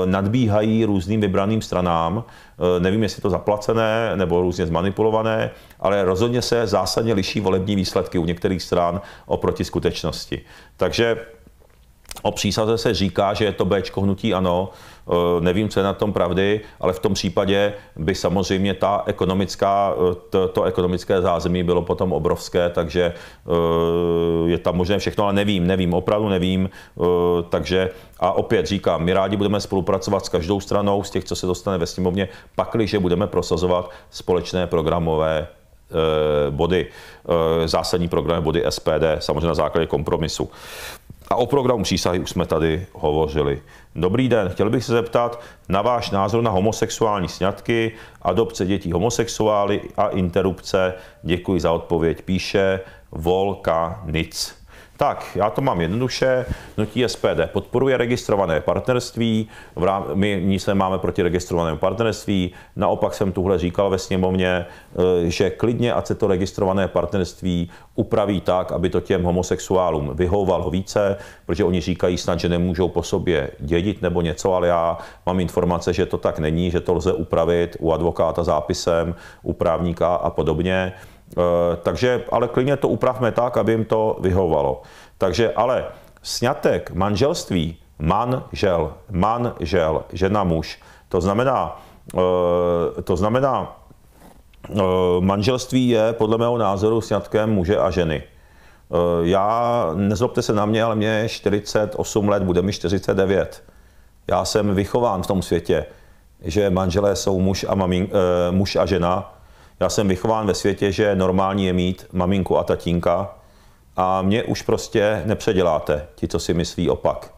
nadbíhají různým vybraným stranám. Nevím, jestli je to zaplacené nebo různě zmanipulované, ale rozhodně se zásadně liší volební výsledky u některých stran oproti skutečnosti. Takže o Přísaze se říká, že je to béčko hnutí ANO, nevím, co je na tom pravdy, ale v tom případě by samozřejmě ta ekonomická, to, to ekonomické zázemí bylo potom obrovské, takže je tam možné všechno, ale nevím, nevím, opravdu nevím, takže a opět říkám, my rádi budeme spolupracovat s každou stranou, z těch, co se dostane ve sněmovně, pakliže budeme prosazovat společné programové body, zásadní programové body S P D, samozřejmě na základě kompromisu. A o programu Přísahy už jsme tady hovořili. Dobrý den, chtěl bych se zeptat na váš názor na homosexuální sňatky, adopce dětí homosexuály a interrupce. Děkuji za odpověď, píše Volka Nic. Tak, já to mám jednoduše. Hnutí S P D podporuje registrované partnerství, my nic nemáme proti registrovanému partnerství, naopak jsem tuhle říkal ve sněmovně, že klidně, ať se to registrované partnerství upraví tak, aby to těm homosexuálům vyhovovalo více, protože oni říkají snad, že nemůžou po sobě dědit nebo něco, ale já mám informace, že to tak není, že to lze upravit u advokáta zápisem, u právníka a podobně. Takže, ale klidně to upravme tak, aby jim to vyhovovalo. Takže, ale sňatek, manželství, manžel, manžel, žena, muž, to znamená, to znamená, manželství je podle mého názoru sňatkem muže a ženy. Já, nezlobte se na mě, ale mě je čtyřicet osm let, bude mi čtyřicet devět. Já jsem vychován v tom světě, že manželé jsou muž a, mamin, muž a žena. Já jsem vychován ve světě, že normální je mít maminku a tatínka a mě už prostě nepředěláte, ti, co si myslí opak.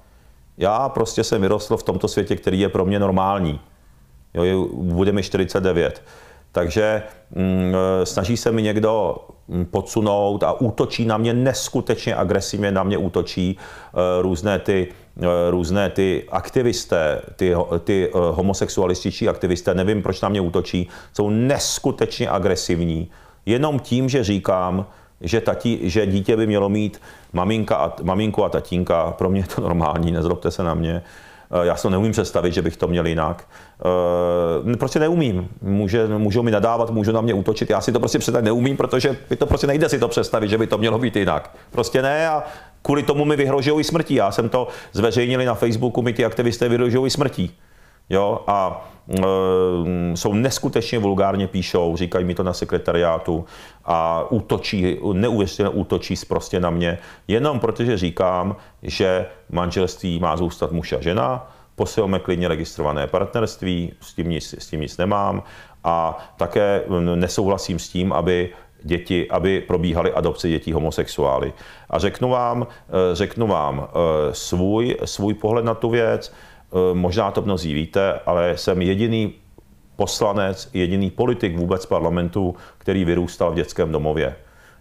Já prostě jsem vyrostl v tomto světě, který je pro mě normální. Jo, bude mi čtyřicet devět. Takže mm, snaží se mi někdo podsunout a útočí na mě neskutečně agresivně, na mě útočí e, různé ty různé ty aktivisté, ty, ty homosexualističtí aktivisté, nevím, proč na mě útočí, jsou neskutečně agresivní. Jenom tím, že říkám, že, tati, že dítě by mělo mít maminka a, maminku a tatínka, pro mě je to normální, nezlobte se na mě. Já si to neumím představit, že bych to měl jinak. Prostě neumím. Může, můžou mi nadávat, můžou na mě útočit. Já si to prostě představit neumím, protože mi to prostě nejde si to představit, že by to mělo být jinak. Prostě ne a kvůli tomu mi vyhrožují smrtí. Já jsem to zveřejnili na Facebooku, mi ti aktivisté vyhrožují smrtí. Jo? A e, jsou neskutečně vulgárně píšou, říkají mi to na sekretariátu a útočí, neuvěřitelně útočí prostě na mě, jenom protože říkám, že manželství má zůstat muž a žena, posilme klidně registrované partnerství, s tím nic, s tím nic nemám a také nesouhlasím s tím, aby děti, aby probíhaly adopce dětí homosexuály. A řeknu vám, řeknu vám svůj, svůj pohled na tu věc, možná to mnozí víte, ale jsem jediný poslanec, jediný politik vůbec parlamentu, který vyrůstal v dětském domově.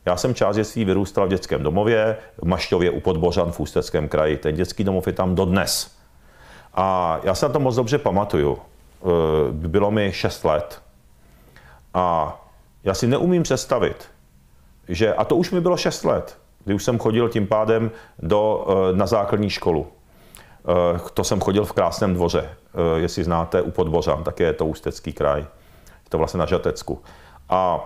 Já jsem část dětství vyrůstal v dětském domově, v Mašťově u Podbořan v Ústeckém kraji. Ten dětský domov je tam dodnes. A já se na to moc dobře pamatuju. Bylo mi šest let. A já si neumím představit, že, a to už mi bylo šest let, kdy už jsem chodil tím pádem do, na základní školu. To jsem chodil v Krásném Dvoře, jestli znáte, u Podbořan, tak je to Ústecký kraj, je to vlastně na Žatecku. A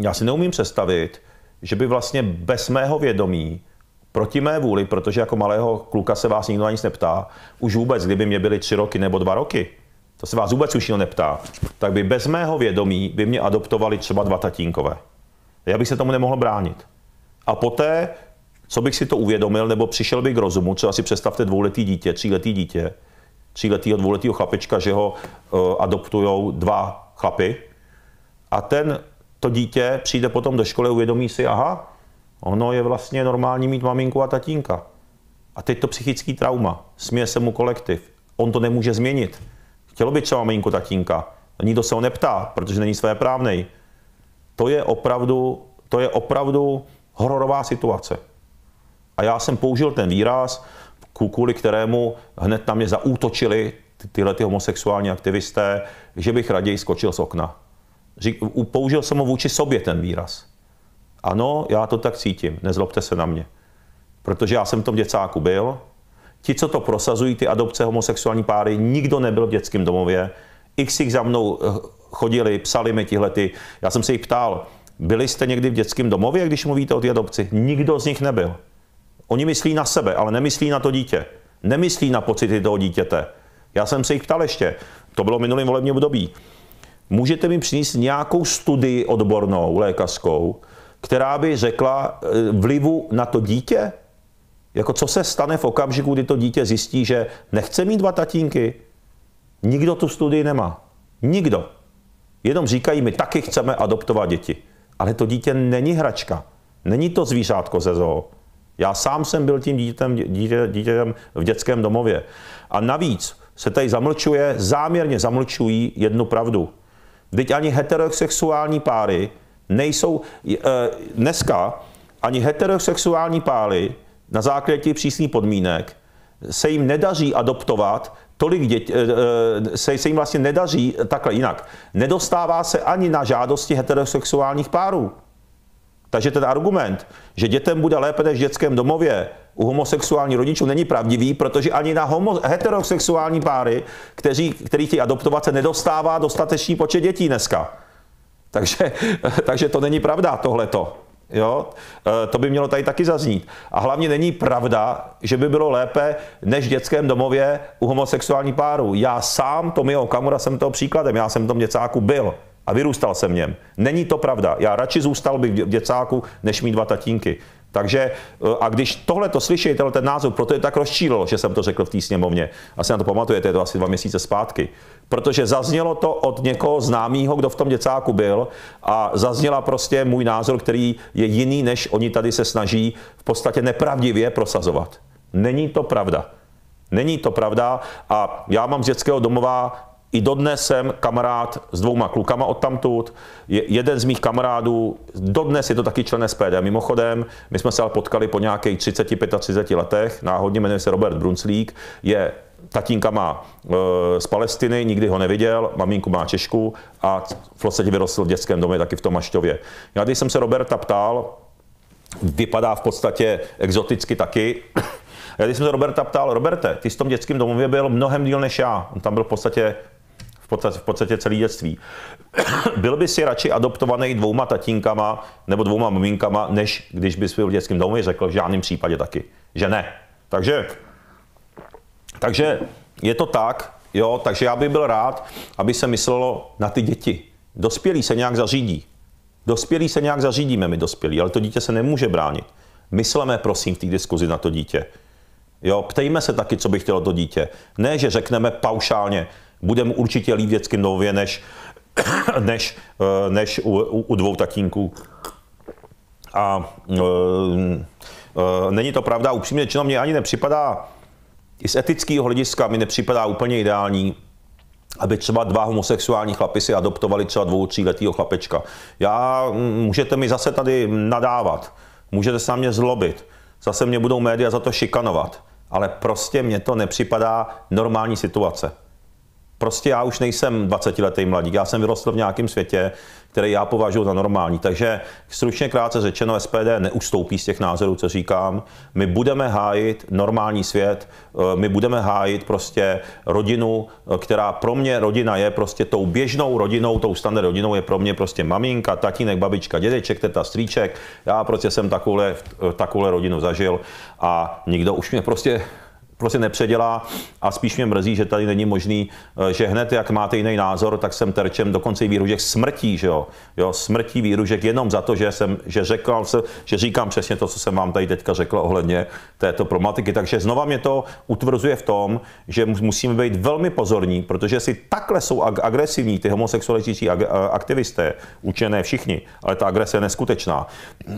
já si neumím představit, že by vlastně bez mého vědomí, proti mé vůli, protože jako malého kluka se vás nikdo na nic neptá, už vůbec, kdyby mě byly tři roky nebo dva roky, to se vás vůbec už nikdo neptá, tak by bez mého vědomí by mě adoptovali třeba dva tatínkové. Já bych se tomu nemohl bránit. A poté, co bych si to uvědomil, nebo přišel bych k rozumu, třeba si představte dvouletý dítě, tříletý dítě, tříletýho, dvouletýho chlapečka, že ho uh, adoptujou dva chlapy a ten to dítě přijde potom do školy a uvědomí si, aha, ono je vlastně normální mít maminku a tatínka. A teď to psychický trauma, směje se mu kolektiv, on to nemůže změnit. Chtělo by třeba maminku, tatínka, nikdo se ho neptá, protože není svéprávnej. To je opravdu, to je opravdu hororová situace. A já jsem použil ten výraz, kvůli kterému hned na mě zaútočili tyhle ty homosexuální aktivisté, že bych raději skočil z okna. Použil jsem ho vůči sobě ten výraz. Ano, já to tak cítím, nezlobte se na mě. Protože já jsem v tom děcáku byl. Ti, co to prosazují, ty adopce homosexuální páry, nikdo nebyl v dětském domově. X jich za mnou chodili, psali mi tihlety. Já jsem se jich ptal, byli jste někdy v dětském domově, když mluvíte o té adopci? Nikdo z nich nebyl. Oni myslí na sebe, ale nemyslí na to dítě. Nemyslí na pocity toho dítěte. Já jsem se jich ptal ještě. To bylo minulým volebním období. Můžete mi přinést nějakou studii odbornou, lékařskou, která by řekla vlivu na to dítě? Jako co se stane v okamžiku, kdy to dítě zjistí, že nechce mít dva tatínky? Nikdo tu studii nemá. Nikdo. Jenom říkají, my taky chceme adoptovat děti. Ale to dítě není hračka. Není to zvířátko ze zoo. Já sám jsem byl tím dítětem, dítě, dítětem v dětském domově. A navíc se tady zamlčuje, záměrně zamlčují jednu pravdu. Vždyť ani heterosexuální páry nejsou, e, dneska ani heterosexuální páry na základě těch přísných podmínek se jim nedaří adoptovat tolik dětí, e, se, se jim vlastně nedaří takhle jinak. Nedostává se ani na žádosti heterosexuálních párů. Takže ten argument, že dětem bude lépe než v dětském domově u homosexuálních rodičů, není pravdivý, protože ani na homo heterosexuální páry, kteří, který chtějí adoptovat, se nedostává dostatečný počet dětí dneska. Takže, takže to není pravda tohleto. Jo? To by mělo tady taky zaznít. A hlavně není pravda, že by bylo lépe než v dětském domově u homosexuálních párů. Já sám, Tomio Okamura, jsem toho příkladem, já jsem v tom děcáku byl. A vyrůstal jsem v něm. Není to pravda. Já radši zůstal bych v děcáku, než mít dva tatínky. Takže, a když tohle to slyší, tenhle ten názor, proto je tak rozčílilo, že jsem to řekl v té sněmovně. Asi na to pamatujete, je to asi dva měsíce zpátky. Protože zaznělo to od někoho známého, kdo v tom děcáku byl, a zazněla prostě můj názor, který je jiný, než oni tady se snaží v podstatě nepravdivě prosazovat. Není to pravda. Není to pravda. A já mám z dětského domova i dodnes jsem kamarád s dvouma klukama odtamtud. Jeden z mých kamarádů, dodnes je to taky člen S P D mimochodem, my jsme se ale potkali po nějakých třiceti, třiceti pěti letech, náhodně, jmenuje se Robert Brunclík, je, tatínka má e, z Palestiny, nikdy ho neviděl, maminku má Češku a v podstatě vyrostl v dětském domě, taky v Tomašťově. Já když jsem se Roberta ptal, vypadá v podstatě exoticky taky, já když jsem se Roberta ptal, Roberte, ty jsi v tom dětském domově byl mnohem díl než já, on tam byl v podstatě V podstatě, v podstatě celý dětství. Byl by si radši adoptovaný dvouma tatínkama nebo dvouma maminkama, než když bys byl v dětském domě, řekl v žádném případě taky, že ne. Takže, takže je to tak, jo, takže já bych byl rád, aby se myslelo na ty děti. Dospělí se nějak zařídí. Dospělí se nějak zařídíme my dospělí, ale to dítě se nemůže bránit. Mysleme prosím v té diskuzi na to dítě. Jo, ptejme se taky, co by chtělo to dítě. Ne, že řekneme paušálně, bude mu určitě líp v dětském domově než, než, než u, u dvou tatínků. A e, e, není to pravda, upřímně řečeno, mně ani nepřipadá, i z etického hlediska mi nepřipadá úplně ideální, aby třeba dva homosexuální chlapi si adoptovali třeba dvou, tříletýho chlapečka. Já, můžete mi zase tady nadávat, můžete se na mě zlobit, zase mě budou média za to šikanovat, ale prostě mně to nepřipadá normální situace. Prostě já už nejsem dvacetiletý mladík, já jsem vyrostl v nějakém světě, který já považuji za normální. Takže stručně krátce řečeno, S P D neustoupí z těch názorů, co říkám. My budeme hájit normální svět, my budeme hájit prostě rodinu, která pro mě rodina je prostě tou běžnou rodinou, tou standard rodinou je pro mě prostě maminka, tatínek, babička, dědeček, teta, strýček. Já prostě jsem takovouhle, takovouhle rodinu zažil a nikdo už mě prostě prostě nepředělá a spíš mě mrzí, že tady není možný, že hned, jak máte jiný názor, tak jsem terčem dokonce i výhružek smrtí, že jo? jo smrtí výhružek jenom za to, že, jsem, že, řekl, že říkám přesně to, co jsem vám tady teďka řekl ohledně této problematiky. Takže znova mě to utvrzuje v tom, že musíme být velmi pozorní, protože si takhle jsou agresivní ty homosexualističtí aktivisté, učené všichni, ale ta agrese je neskutečná,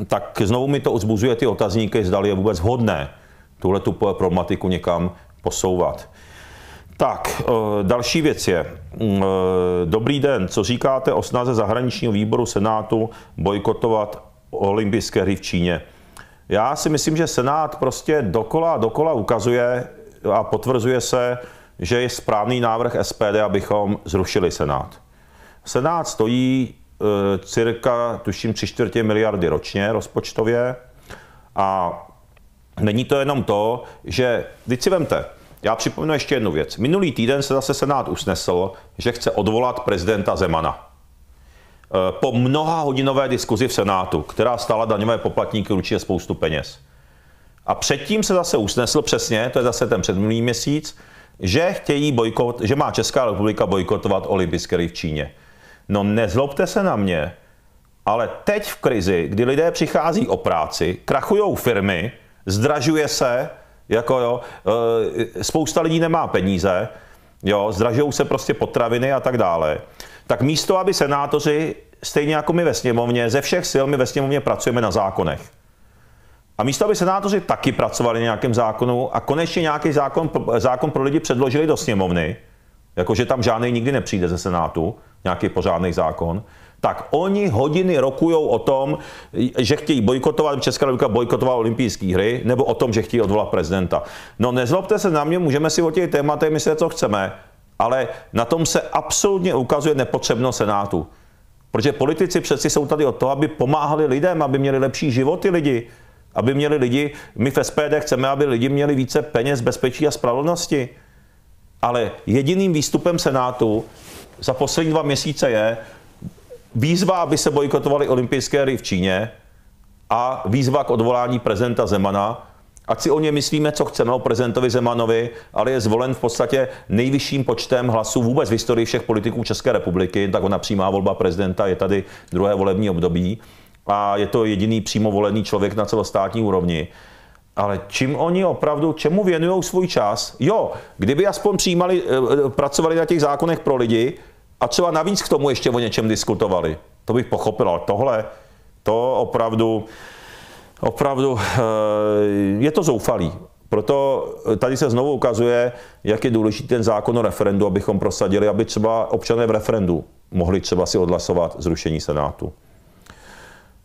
tak znovu mi to vzbuzuje ty otazníky, zdali je vůbec vhodné tuhle tu problematiku někam posouvat. Tak, další věc je, dobrý den, co říkáte o snaze zahraničního výboru Senátu bojkotovat olympijské hry v Číně? Já si myslím, že Senát prostě dokola dokola ukazuje a potvrzuje se, že je správný návrh S P D, abychom zrušili Senát. Senát stojí cirka, tuším, tři čtvrtě miliardy ročně rozpočtově a není to jenom to, že, teď si vemte, já připomenu ještě jednu věc. Minulý týden se zase Senát usnesl, že chce odvolat prezidenta Zemana. Po mnoha hodinové diskuzi v Senátu, která stála daňové poplatníky určitě spoustu peněz. A předtím se zase usnesl přesně, to je zase ten předminulý měsíc, že chtějí bojkot, že má Česká republika bojkotovat olympijské hry v Číně. No nezlobte se na mě, ale teď v krizi, kdy lidé přichází o práci, krachují firmy, zdražuje se, jako jo, spousta lidí nemá peníze, jo, zdražují se prostě potraviny a tak dále. Tak místo, aby senátoři, stejně jako my ve sněmovně, ze všech sil my ve sněmovně pracujeme na zákonech. A místo, aby senátoři taky pracovali na nějakém zákonu a konečně nějaký zákon, zákon pro lidi předložili do sněmovny, jakože tam žádný nikdy nepřijde ze Senátu, nějaký pořádný zákon, tak oni hodiny rokujou o tom, že chtějí bojkotovat, Česká republika bojkotovala olympijské hry, nebo o tom, že chtějí odvolat prezidenta. No nezlobte se na mě, můžeme si o těch tématech myslet, co chceme, ale na tom se absolutně ukazuje nepotřebnost Senátu. Protože politici přeci jsou tady od toho, aby pomáhali lidem, aby měli lepší životy lidi, aby měli lidi, my v S P D chceme, aby lidi měli více peněz, bezpečí a spravedlnosti. Ale jediným výstupem Senátu za poslední dva měsíce je výzva, aby se bojkotovaly olympijské hry v Číně a výzva k odvolání prezidenta Zemana. Ať si o ně myslíme, co chceme o prezidentovi Zemanovi, ale je zvolen v podstatě nejvyšším počtem hlasů vůbec v historii všech politiků České republiky. Tak ona přímá volba prezidenta je tady druhé volební období a je to jediný přímo volený člověk na celostátní úrovni. Ale čím oni opravdu, čemu věnují svůj čas? Jo, kdyby aspoň přijímali, pracovali na těch zákonech pro lidi a třeba navíc k tomu ještě o něčem diskutovali. To bych pochopil, ale tohle, to opravdu, opravdu je to zoufalý. Proto tady se znovu ukazuje, jak je důležitý ten zákon o referendu, abychom prosadili, aby třeba občané v referendu mohli třeba si odhlasovat zrušení Senátu.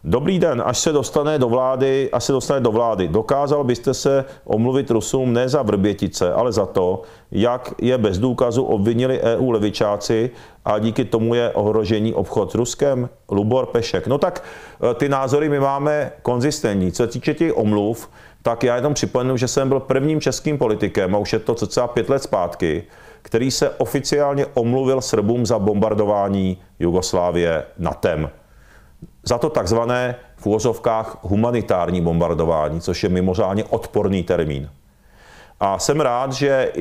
Dobrý den, až se dostane do vlády, až se dostane do vlády, dokázal byste se omluvit Rusům ne za Vrbětice, ale za to, jak je bez důkazu obvinili E U levičáci a díky tomu je ohrožení obchod s Ruskem? Lubor Pešek. No tak ty názory my máme konzistentní. Co se týče těch omluv, tak já jenom připomenu, že jsem byl prvním českým politikem, a už je to cca pět let zpátky, který se oficiálně omluvil Srbům za bombardování Jugoslávie NATEM. Za to takzvané v úvozovkách humanitární bombardování, což je mimořádně odporný termín. A jsem rád, že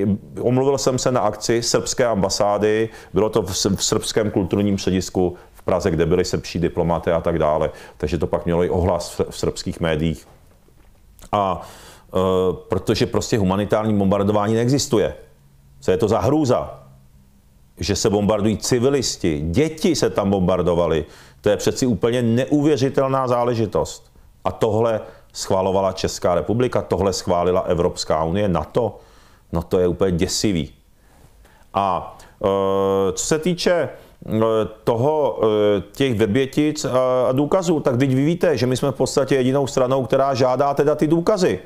omluvil jsem se na akci srbské ambasády, bylo to v srbském kulturním středisku v Praze, kde byli srbští diplomaté a tak dále, takže to pak mělo i ohlas v srbských médiích. A e, protože prostě humanitární bombardování neexistuje. Co je to za hrůza? Že se bombardují civilisti, děti se tam bombardovali. To je přeci úplně neuvěřitelná záležitost. A tohle schvalovala Česká republika, tohle schválila Evropská unie, NATO. No to je úplně děsivý. A e, co se týče toho, těch Vrbětic a důkazů, tak teď vy víte, že my jsme v podstatě jedinou stranou, která žádá teda ty důkazy.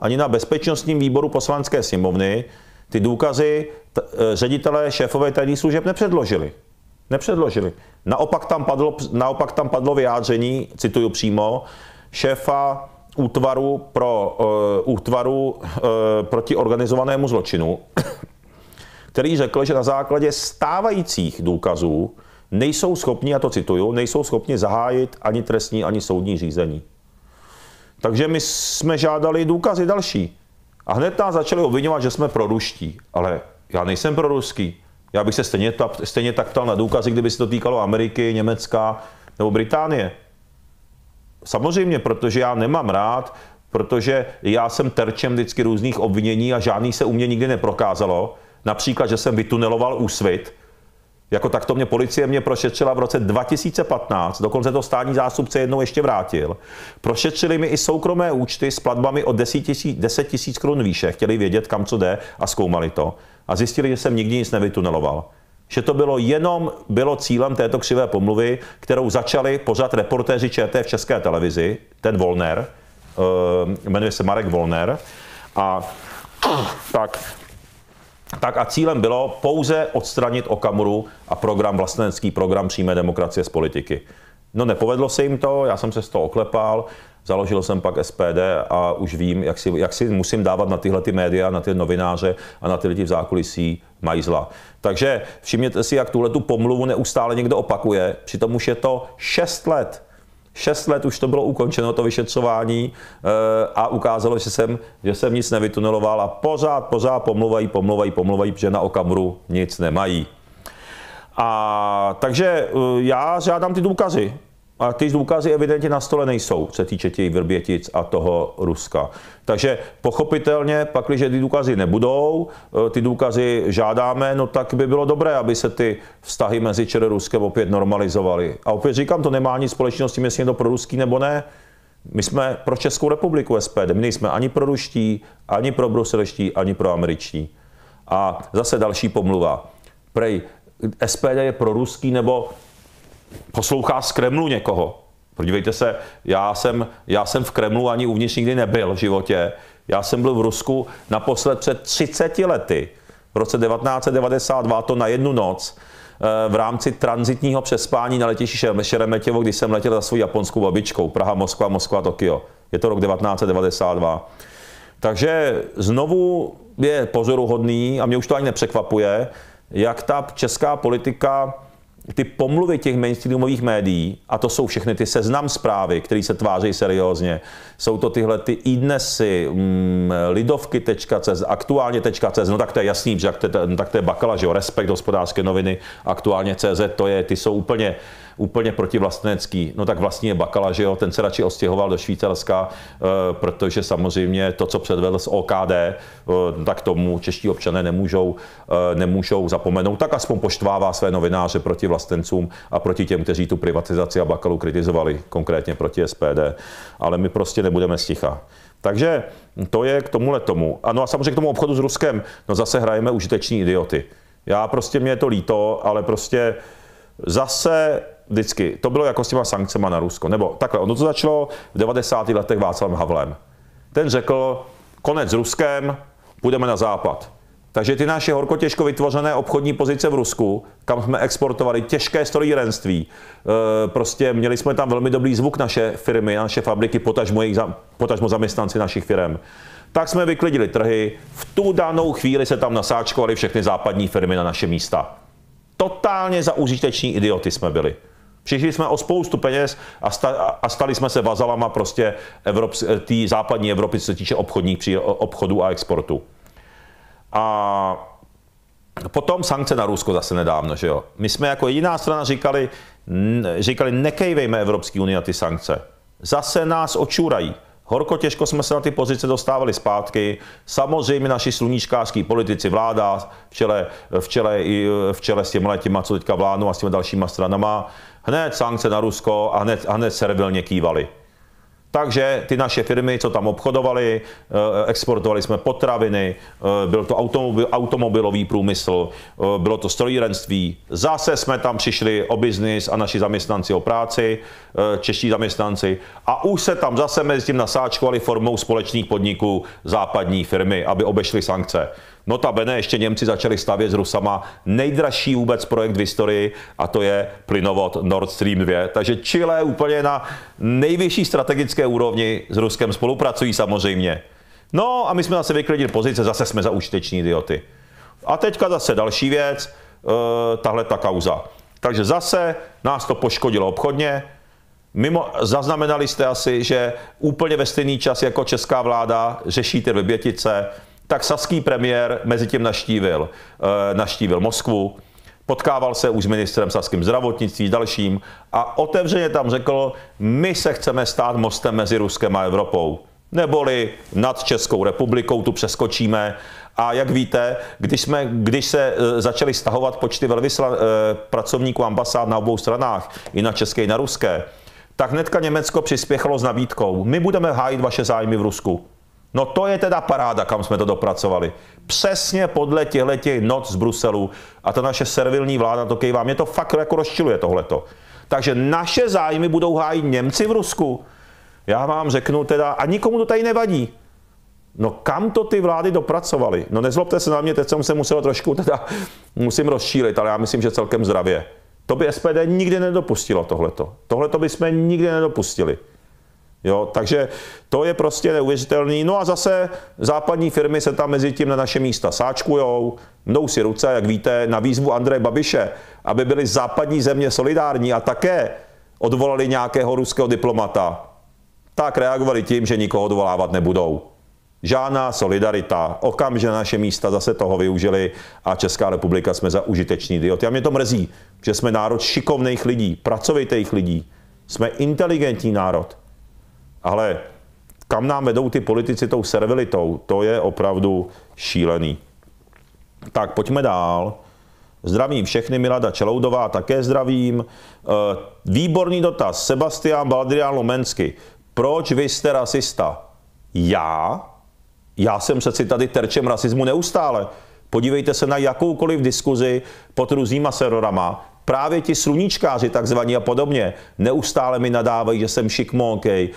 Ani na bezpečnostním výboru poslanecké sněmovny ty důkazy ředitelé, šéfové tajných služeb nepředložili. Nepředložili. Naopak tam padlo, naopak tam padlo vyjádření, cituju přímo, šéfa útvaru, pro, uh, útvaru uh, proti organizovanému zločinu, který řekl, že na základě stávajících důkazů nejsou schopni, a to cituju, nejsou schopni zahájit ani trestní, ani soudní řízení. Takže my jsme žádali důkazy další. A hned nás začali obviňovat, že jsme proruští. Ale já nejsem proruský. Já bych se stejně, ta, stejně tak ptal na důkazy, kdyby se to týkalo Ameriky, Německa nebo Británie. Samozřejmě, protože já nemám rád, protože já jsem terčem vždycky různých obvinění a žádný se u mě nikdy neprokázalo. Například, že jsem vytuneloval Úsvit. Jako takto mě policie mě prošetřila v roce dva tisíce patnáct, dokonce to státní zástupce jednou ještě vrátil. Prošetřili mi i soukromé účty s platbami o deset tisíc korun výše, chtěli vědět, kam co jde a zkoumali to. A zjistili, že jsem nikdy nic nevytuneloval. Že to bylo jenom bylo cílem této křivé pomluvy, kterou začali pořád reportéři ČT v České televizi, ten Wollner, jmenuje se Marek Wollner, a tak... Tak a cílem bylo pouze odstranit Okamuru a program, vlastenecký program přímé demokracie z politiky. No nepovedlo se jim to, já jsem se z toho oklepal, založil jsem pak S P D a už vím, jak si, jak si musím dávat na tyhle ty média, na ty novináře a na ty lidi v zákulisí majzla. Takže všimněte si, jak tuhle tu pomluvu neustále někdo opakuje, přitom už je to šest let. Šest let už to bylo ukončeno, to vyšetřování, a ukázalo, že jsem, že jsem nic nevytuneloval a pořád, pořád pomluvají, pomluvají, pomluvají, protože na Okamuru nic nemají. A takže já žádám ty důkazy. A ty důkazy evidentně na stole nejsou, co se týče těch Vrbětic a toho Ruska. Takže pochopitelně, pakliže ty důkazy nebudou, ty důkazy žádáme, no tak by bylo dobré, aby se ty vztahy mezi ČR a Ruskem opět normalizovaly. A opět říkám, to nemá nic společného s tím, jestli je to proruský nebo ne. My jsme pro Českou republiku S P D, my nejsme ani proruští, ani pro bruselští, ani pro američtí. A zase další pomluva. Prej, S P D je proruský nebo poslouchá z Kremlu někoho. Podívejte se, já jsem, já jsem v Kremlu ani uvnitř nikdy nebyl v životě. Já jsem byl v Rusku naposled před třiceti lety, v roce devatenáct set devadesát dva, to na jednu noc, v rámci transitního přespání na letišti Šeremetěvo, když jsem letěl za svou japonskou babičkou. Praha, Moskva, Moskva, Tokio. Je to rok devatenáct set devadesát dva. Takže znovu je pozoruhodný, a mě už to ani nepřekvapuje, jak ta česká politika... Ty pomluvy těch mainstreamových médií, a to jsou všechny ty Seznam Zprávy, které se tváří seriózně, jsou to tyhle ty iDnesy, lidovky tečka cz, aktuálně tečka cz, no tak to je jasný, že tak to je bakala, že jo, Respekt, Hospodářské noviny, aktuálně tečka cz, to je, ty jsou úplně, úplně protivlastenecký, no tak vlastně je bakala, že jo, ten se radši ostěhoval do Švýcarska, protože samozřejmě to, co předvedl z O K D, tak tomu čeští občané nemůžou, nemůžou zapomenout, tak aspoň poštvává své novináře proti vlastencům a proti těm, kteří tu privatizaci a bakalu kritizovali, konkrétně proti S P D, ale my prostě nebudeme sticha. Takže to je k tomuhle tomu. Ano a samozřejmě k tomu obchodu s Ruskem, no zase hrajeme užiteční idioty. Já prostě, mě je to líto, ale prostě zase vždycky, to bylo jako s těma sankcema na Rusko, nebo takhle, ono to začalo v devadesátých letech Václavem Havlem. Ten řekl, konec s Ruskem, půjdeme na západ. Takže ty naše horko těžko vytvořené obchodní pozice v Rusku, kam jsme exportovali těžké strojírenství, prostě měli jsme tam velmi dobrý zvuk, naše firmy, naše fabriky, potažmo, jejich, potažmo zaměstnanci našich firm. Tak jsme vyklidili trhy, v tu danou chvíli se tam nasáčkovaly všechny západní firmy na naše místa. Totálně za užiteční idioty jsme byli. Přišli jsme o spoustu peněz a, sta, a stali jsme se vazalama prostě té západní Evropy, co se týče obchodních pří, obchodu a exportu. A potom sankce na Rusko zase nedávno, že jo. My jsme jako jediná strana říkali, říkali nekejvejme Evropské unii na ty sankce. Zase nás očůrají. Horko těžko jsme se na ty pozice dostávali zpátky. Samozřejmě naši sluníčkářský politici, vláda v čele, v čele, v čele s těmhle těma, co teďka vládnou, a s těma dalšíma stranama, hned sankce na Rusko a hned, a hned servilně kývali. Takže ty naše firmy, co tam obchodovali, exportovali jsme potraviny, byl to automobil, automobilový průmysl, bylo to strojírenství. Zase jsme tam přišli o biznis a naši zaměstnanci o práci, čeští zaměstnanci. A už se tam zase mezi tím nasáčkovali formou společných podniků západní firmy, aby obešly sankce. Notabene ještě Němci začali stavět s Rusama nejdražší vůbec projekt v historii, a to je plynovod Nord Stream dva. Takže Chile úplně na nejvyšší strategické úrovni s Ruskem spolupracují samozřejmě. No a my jsme zase vyklidili pozice, zase jsme za účteční idioty. A teďka zase další věc, tahle ta kauza. Takže zase nás to poškodilo obchodně. Mimo, zaznamenali jste asi, že úplně ve stejný čas jako česká vláda řeší ty Vrbětice, tak saský premiér mezi tím navštívil, navštívil Moskvu, potkával se už s ministrem saským zdravotnictví, s dalším, a otevřeně tam řekl, my se chceme stát mostem mezi Ruskem a Evropou. Neboli nad Českou republikou, tu přeskočíme. A jak víte, když, jsme, když se začaly stahovat počty velvyslan, pracovníků ambasád na obou stranách, i na české, i na ruské, tak hnedka Německo přispěchalo s nabídkou. My budeme hájit vaše zájmy v Rusku. No to je teda paráda, kam jsme to dopracovali. Přesně podle těhletě noc z Bruselu a ta naše servilní vláda to kejvá. Mě to fakt jako rozčiluje tohleto. Takže naše zájmy budou hájit Němci v Rusku. Já vám řeknu teda, a nikomu to tady nevadí. No kam to ty vlády dopracovaly? No nezlobte se na mě, teď jsem se musel trošku teda, musím rozčílit, ale já myslím, že celkem zdravě. To by S P D nikdy nedopustilo tohleto. Tohleto by jsme nikdy nedopustili. Jo, takže to je prostě neuvěřitelný. No a zase západní firmy se tam mezi tím na naše místa sáčkujou, mnou si ruce, jak víte, na výzvu Andreje Babiše, aby byly západní země solidární a také odvolali nějakého ruského diplomata. Tak reagovali tím, že nikoho odvolávat nebudou. Žádná solidarita. Okamžitě naše místa zase toho využili a Česká republika jsme za užitečný idiot. A mě to mrzí, že jsme národ šikovných lidí, pracovitých lidí. Jsme inteligentní národ. Ale kam nám vedou ty politici tou servilitou, to je opravdu šílený. Tak pojďme dál. Zdravím všechny, Milada Čeloudová také zdravím. Výborný dotaz, Sebastián Baldrián Lomensky. Proč vy jste rasista? Já? Já jsem přeci tady terčem rasismu neustále. Podívejte se na jakoukoliv diskuzi pod různýma serorama. Právě ti sluníčkáři takzvaní a podobně neustále mi nadávají, že jsem šikmonkej,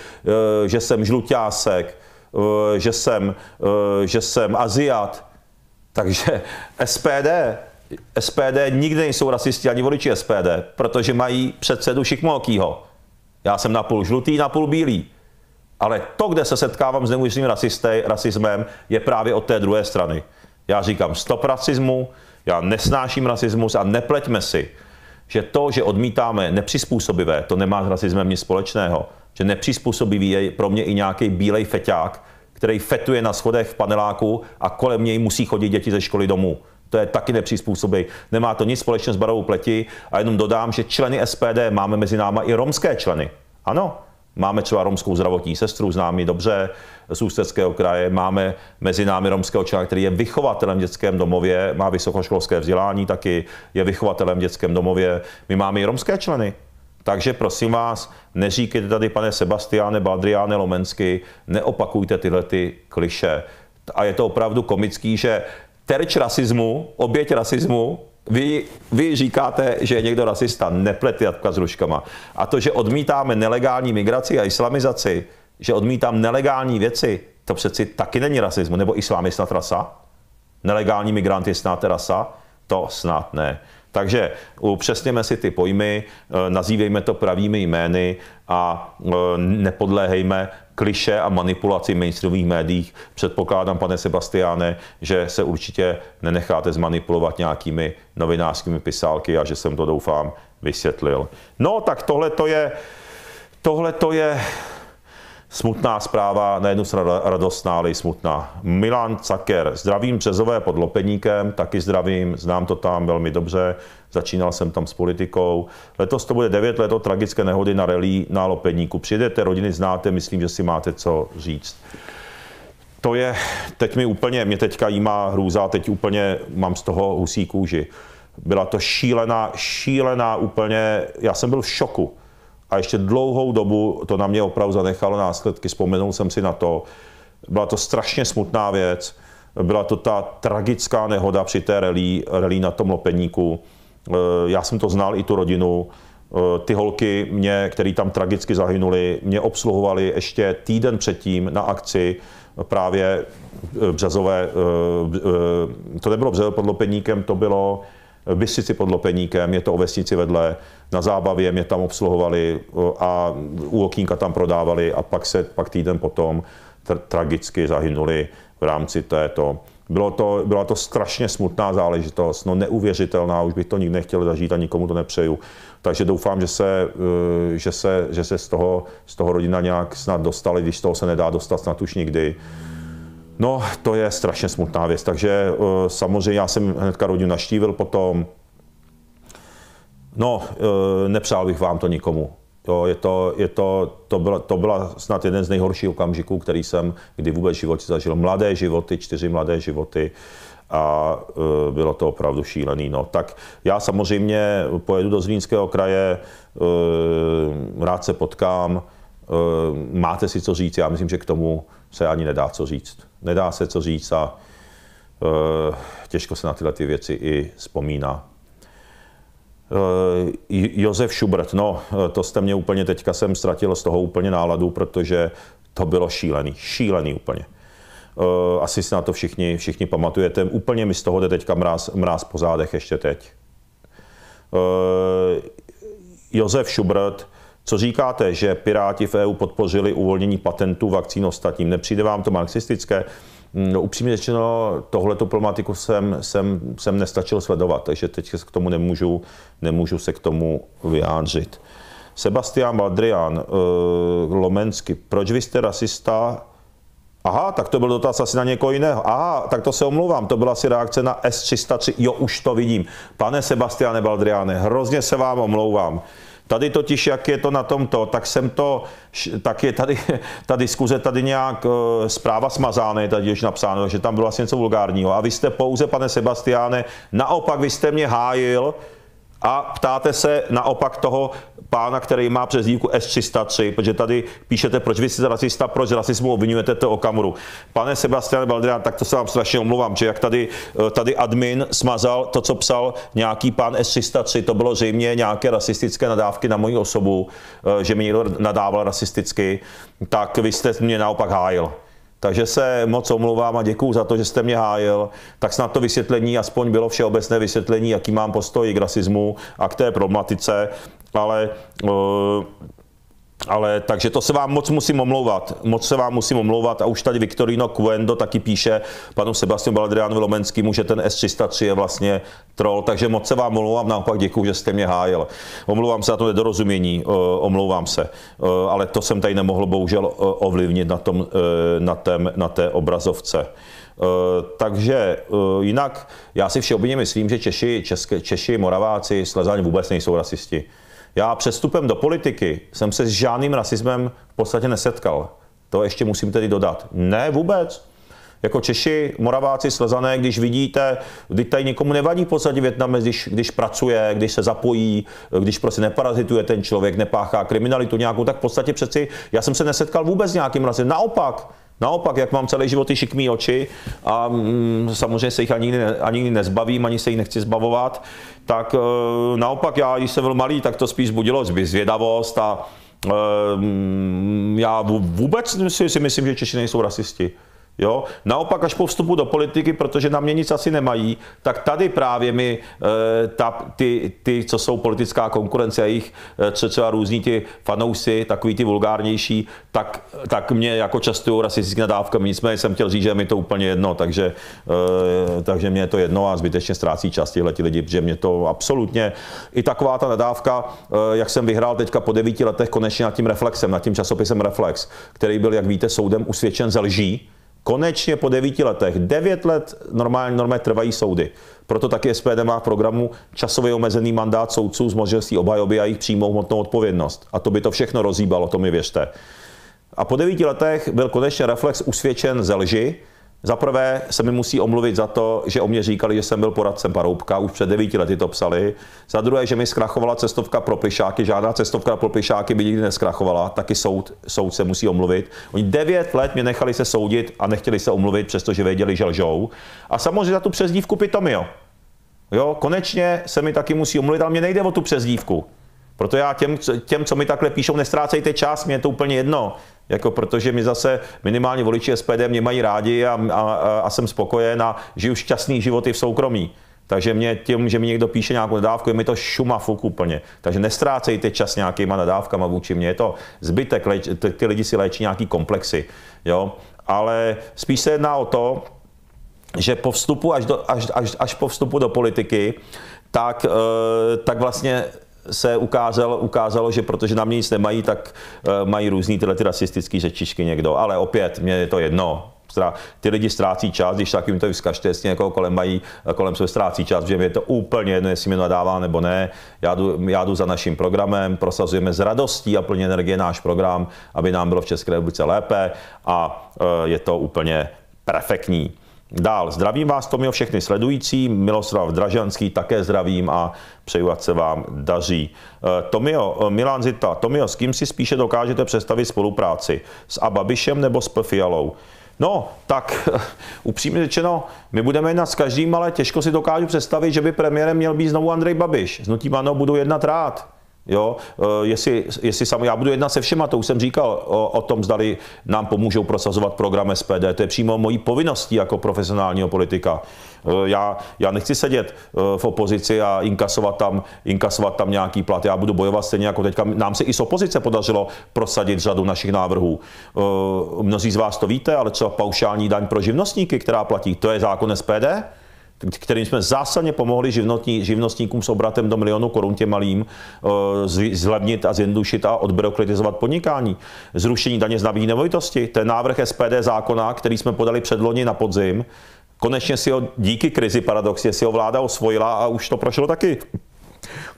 že jsem žluťásek, že jsem, že jsem Aziat. Takže S P D, S P D nikdy nejsou rasisti ani voliči S P D, protože mají předsedu šikmonkýho. Já jsem napůl žlutý, napůl bílý. Ale to, kde se setkávám s neuvěřitelným rasismem, je právě od té druhé strany. Já říkám stop rasismu, já nesnáším rasismus a nepleťme si, že to, že odmítáme nepřizpůsobivé, to nemá s rasismem nic společného. Že nepřizpůsobivý je pro mě i nějaký bílej feťák, který fetuje na schodech v paneláku a kolem něj musí chodit děti ze školy domů. To je taky nepřizpůsobivý. Nemá to nic společného s barvou pleti a jenom dodám, že členy S P D máme mezi náma i romské členy. Ano, máme třeba romskou zdravotní sestru, známý dobře z Ústeckého kraje, máme mezi námi romského člena, který je vychovatelem v dětském domově, má vysokoškolské vzdělání taky, je vychovatelem v dětském domově. My máme i romské členy. Takže prosím vás, neříkejte tady, pane Sebastiáne Baldriáne Lomensky, neopakujte tyhle ty kliše. A je to opravdu komický, že terč rasismu, oběť rasismu, vy, vy říkáte, že je někdo rasista, neplety jablka s hruškama. A to, že odmítáme nelegální migraci a islamizaci, že odmítám nelegální věci, to přeci taky není rasismus. Nebo islám je snad rasa? Nelegální migrant je snad rasa? To snad ne. Takže upřesněme si ty pojmy, nazývejme to pravými jmény a nepodléhejme kliše a manipulaci v mainstreamových médiích. Předpokládám, pane Sebastiáne, že se určitě nenecháte zmanipulovat nějakými novinářskými pisálky a že jsem to, doufám, vysvětlil. No, tak tohle to je, tohle to je smutná zpráva, na jednu stranu radostná, ale i smutná. Milan Caker, zdravím Březové pod Lopeníkem, taky zdravím, znám to tam velmi dobře, začínal jsem tam s politikou. Letos to bude devět let od tragické nehody na rally na Lopeníku. Přijedete, rodiny znáte, myslím, že si máte co říct. To je, teď mi úplně, mě teďka jímá hrůza, teď úplně mám z toho husí kůži. Byla to šílená, šílená úplně, já jsem byl v šoku. A ještě dlouhou dobu to na mě opravdu zanechalo následky, vzpomenul jsem si na to. Byla to strašně smutná věc, byla to ta tragická nehoda při té rally, rally na tom Lopeníku. Já jsem to znal i tu rodinu, Ty holky, mě, který tam tragicky zahynuli, mě obsluhovali ještě týden předtím na akci právě březové, to nebylo Březové pod Lopeníkem, to bylo Bystřici pod Lopeníkem, je to o vesnici vedle, na Zábavě mě tam obsluhovali a u okýnka tam prodávali a pak se pak týden potom tra- tragicky zahynuli v rámci této. Bylo to, byla to strašně smutná záležitost, no neuvěřitelná, už bych to nikdy nechtěl zažít a nikomu to nepřeju. Takže doufám, že se, že se, že se z toho, z toho rodina nějak snad dostali, když z toho se nedá dostat snad už nikdy. No, to je strašně smutná věc, takže samozřejmě já jsem hnedka rodinu navštívil potom. No, nepřál bych vám to nikomu. To, je to, je to, to, byla, to byla snad jeden z nejhorších okamžiků, který jsem kdy vůbec v životě zažil. Mladé životy, čtyři mladé životy a e, bylo to opravdu šílený. No. Tak já samozřejmě pojedu do Zlínského kraje, e, rád se potkám, e, máte si co říct, já myslím, že k tomu se ani nedá co říct. Nedá se co říct a e, těžko se na tyhle ty věci i vzpomíná. Josef Schubert, no to jste mě úplně, teďka jsem ztratil z toho úplně náladu, protože to bylo šílený, šílený úplně. Asi si na to všichni, všichni pamatujete, úplně mi z toho jde teďka mráz, mráz po zádech ještě teď. Josef Schubert, co říkáte, že Piráti v E U podpořili uvolnění patentů vakcín ostatním, nepřijde vám to marxistické? No, upřímně řečeno, tohle problematiku jsem, jsem, jsem nestačil sledovat, takže teď se k tomu nemůžu, nemůžu se k tomu vyjádřit. Sebastián Badrián, Lomensky, proč vy jste rasista? Aha, tak to byl dotaz asi na někoho jiného. Aha, tak to se omlouvám, to byla asi reakce na S tři sta tři, jo, už to vidím. Pane Sebastiáne Badriáne, hrozně se vám omlouvám. Tady totiž, jak je to na tomto, tak jsem to, tak je tady ta diskuze tady nějak zpráva smazána, je tady už napsáno, že tam bylo vlastně něco vulgárního. A vy jste pouze, pane Sebastiáne, naopak vy jste mě hájil a ptáte se naopak toho pána, který má přezdívku S tři sta tři, protože tady píšete, proč vy jste rasista, proč rasismu obvinujete to Okamuru. Pane Sebastiáne Badriáne, tak to se vám strašně omlouvám, že jak tady, tady admin smazal to, co psal nějaký pán S tři sta tři, to bylo zřejmě nějaké rasistické nadávky na moji osobu, že mi někdo nadával rasisticky, tak vy jste mě naopak hájil. Takže se moc omlouvám a děkuju za to, že jste mě hájil. Tak snad to vysvětlení, aspoň bylo všeobecné vysvětlení, jaký mám postoj k rasismu a k té problematice, ale, ale takže to se vám moc musím omlouvat. Moc se vám musím omlouvat a už tady Victorino Cuendo taky píše panu Sebastianu Baladriánovi Lomenskému, že ten S tři sta tři je vlastně troll, takže moc se vám omlouvám, naopak děkuju, že jste mě hájil. Omlouvám se na to nedorozumění, omlouvám se, ale to jsem tady nemohl bohužel ovlivnit na, tom, na, tém, na té obrazovce. Takže jinak já si všeobecně myslím, že Češi, České, Češi, Moraváci, Slezaní vůbec nejsou rasisti. Já přestupem do politiky jsem se s žádným rasismem v podstatě nesetkal. To ještě musím tedy dodat. Ne vůbec. Jako Češi, Moraváci, Slezané, když vidíte, když tady nikomu nevadí v podstatě Vietnamec, když, když pracuje, když se zapojí, když prostě neparazituje ten člověk, nepáchá kriminalitu nějakou, tak v podstatě přeci já jsem se nesetkal vůbec s nějakým rasismem. Naopak. Naopak, jak mám celý život ty šikmý oči a mm, samozřejmě se jich ani, ani nezbavím, ani se jich nechci zbavovat, tak e, naopak já, když jsem byl malý, tak to spíš budilo zvědavost a e, já vůbec si, si myslím, že Češi nejsou rasisti. Jo? Naopak až po vstupu do politiky, protože na mě nic asi nemají, tak tady právě mi e, ta, ty, ty, co jsou politická konkurence a jich třeba různí ti fanoušci, takový ty vulgárnější, tak, tak mě jako častují rasistickými nadávkami. Nicméně jsem chtěl říct, že mi to úplně jedno, takže, e, takže mě je to jedno a zbytečně ztrácí čas tihleti lidi, protože mě to absolutně, i taková ta nadávka, e, jak jsem vyhrál teďka po devíti letech konečně nad tím Reflexem, nad tím časopisem Reflex, který byl, jak víte, soudem usvědčen ze lží. Konečně po devíti letech, devět let normálně, normálně trvají soudy. Proto taky S P D má v programu časově omezený mandát soudců s možností obhajoby a jejich přímou hmotnou odpovědnost. A to by to všechno rozhýbalo, to mi věřte. A po devíti letech byl konečně Reflex usvědčen ze lži. Za prvé se mi musí omluvit za to, že o mě říkali, že jsem byl poradcem Paroubka, už před devíti lety to psali. Za druhé, že mi zkrachovala cestovka pro plyšáky, žádná cestovka pro plyšáky by nikdy neskrachovala, taky soud, soud se musí omluvit. Oni devět let mě nechali se soudit a nechtěli se omluvit, přestože věděli, že lžou. A samozřejmě za tu přezdívku Pitomio. Jo, konečně se mi taky musí omluvit, ale mě nejde o tu přezdívku. Proto já těm, těm, co mi takhle píšou, nestrácejte čas, mě je to úplně jedno. Jako protože mi zase minimálně voliči S P D mě mají rádi a, a, a jsem spokojen a žiju šťastný život i v soukromí. Takže mě tím, že mi někdo píše nějakou nadávku, je mi to šuma fuk úplně. Takže nestrácejte čas nějakýma nadávkama vůči mě. Je to zbytek, leč, ty lidi si léčí nějaký komplexy. Jo? Ale spíš se jedná o to, že po vstupu až, do, až, až, až po vstupu do politiky, tak, tak vlastně se ukázalo, ukázalo, že protože na mě nic nemají, tak mají různý tyhle ty rasistické řečišky někdo. Ale opět, mně je to jedno. Ty lidi ztrácí čas, když tak jim to vyskažte, jestli někoho kolem mají, kolem sebe ztrácí čas, protože je to úplně jedno, jestli mě nadává nebo ne. Já jdu, já jdu za naším programem, prosazujeme s radostí a plně energie náš program, aby nám bylo v České republice lépe a je to úplně perfektní. Dál, zdravím vás, Tomio, všechny sledující, Miloslav Dražanský také zdravím a přeju, ať se vám daří. Tomio, Milan Zita, Tomio, s kým si spíše dokážete představit spolupráci? S A. Babišem nebo s P. Fialou? No, tak upřímně řečeno, my budeme jednat s každým, ale těžko si dokážu představit, že by premiérem měl být znovu Andrej Babiš. S hnutím ANO budu jednat rád. Jo, jestli, jestli sam, já budu jednat se všema, to už jsem říkal o, o tom, zdali nám pomůžou prosazovat program S P D. To je přímo mojí povinností jako profesionálního politika. Já, já nechci sedět v opozici a inkasovat tam, inkasovat tam nějaký plat. Já budu bojovat stejně jako teďka. Nám se i z opozice podařilo prosadit řadu našich návrhů. Mnozí z vás to víte, ale třeba paušální daň pro živnostníky, která platí, to je zákon S P D, kterým jsme zásadně pomohli živnostní, živnostníkům s obratem do milionu korun, těm malým, zlevnit a zjednodušit a odbyrokratizovat podnikání. Zrušení daně z nabytí nemovitosti, to je návrh S P D zákona, který jsme podali předloni na podzim. Konečně si ho díky krizi paradoxně si ho vláda osvojila a už to prošlo taky.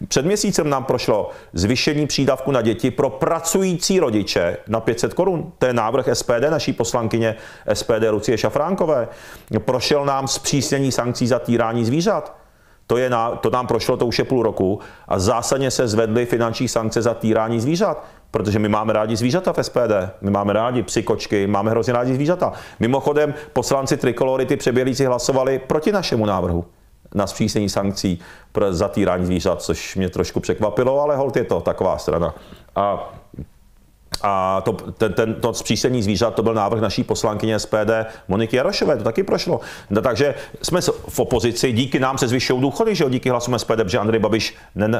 Před měsícem nám prošlo zvýšení přídavku na děti pro pracující rodiče na pět set korun. To je návrh S P D, naší poslankyně S P D Lucie Šafránkové. Prošel nám zpřísnění sankcí za týrání zvířat. To, je na, to nám prošlo, to už je půl roku. A zásadně se zvedly finanční sankce za týrání zvířat. Protože my máme rádi zvířata v S P D. My máme rádi psy, kočky, máme hrozně rádi zvířata. Mimochodem, poslanci Trikolory, ty přeběhlíci, hlasovali proti našemu návrhu na zpřísnění sankcí pro zatýrání zvířat, což mě trošku překvapilo, ale holt je to taková strana. A, a to, ten, ten, to zpřísnění zvířat, to byl návrh naší poslankyně S P D Moniky Jarošové, to taky prošlo. No, takže jsme v opozici, díky nám se zvyšují důchody, že jo, díky hlasům S P D, protože Andrej Babiš ne, ne,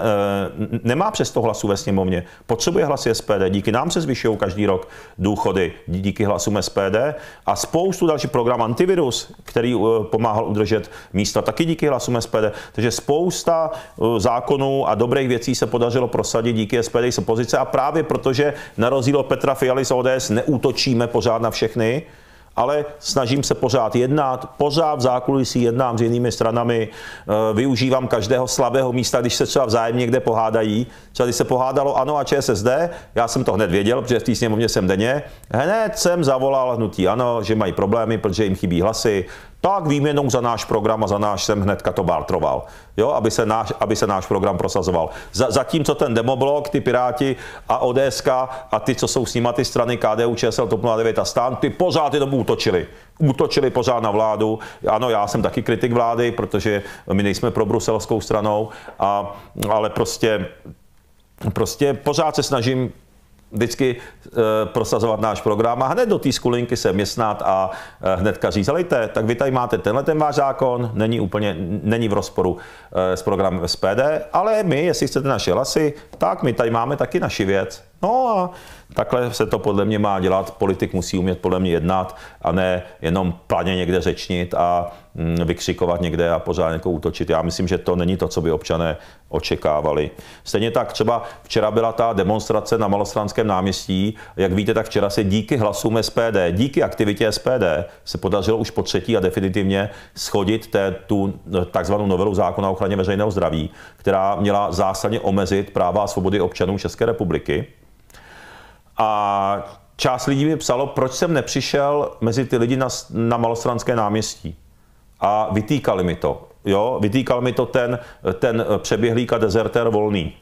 nemá přes sto hlasů ve sněmovně, potřebuje hlasy S P D, díky nám se zvyšují každý rok důchody, díky hlasům S P D a spoustu další program Antivirus, který pomáhal udržet místa, taky díky hlasům S P D. Takže spousta zákonů a dobrých věcí se podařilo prosadit díky S P D z opozice a právě protože na rozdíl od Petra Fialy z O D S neútočíme pořád na všechny, ale snažím se pořád jednat, pořád v zákulisí jednám s jinými stranami, využívám každého slabého místa, když se třeba vzájemně někde pohádají. Třeba když se pohádalo ANO a Č S S D, já jsem to hned věděl, protože v té sněmovně jsem denně, hned jsem zavolal hnutí ANO, že mají problémy, protože jim chybí hlasy, tak výměnou za náš program a za náš jsem hnedka to bartroval, jo, aby se náš, aby se náš program prosazoval. Za, zatímco ten demoblok, ty Piráti a O D S K a ty, co jsou s nima, ty strany K D U, Č S L, TOP nula devět a STAN, ty pořád jenom útočili. Útočili pořád na vládu. Ano, já jsem taky kritik vlády, protože my nejsme pro bruselskou stranou, a, ale prostě, prostě pořád se snažím vždycky e, prosazovat náš program a hned do té skulinky se městnat a e, hnedka říct, helejte, tak vy tady máte tenhle ten váš zákon, není úplně, není v rozporu e, s programem S P D, ale my, jestli chcete naše hlasy, tak my tady máme taky naši věc. No a takhle se to podle mě má dělat, politik musí umět podle mě jednat a ne jenom planě někde řečnit a mm, vykřikovat někde a pořád někoho útočit. Já myslím, že to není to, co by občané očekávali. Stejně tak třeba včera byla ta demonstrace na Malostranském náměstí, jak víte, tak včera se díky hlasům S P D, díky aktivitě S P D se podařilo už po třetí a definitivně shodit té, tu takzvanou novelu zákona o ochraně veřejného zdraví, která měla zásadně omezit práva a svobody občanů České republiky. A část lidí mi psalo, proč jsem nepřišel mezi ty lidi na, na Malostranské náměstí. A vytýkali mi to. Jo? Vytýkal mi to ten, ten přeběhlík a dezertér Volný.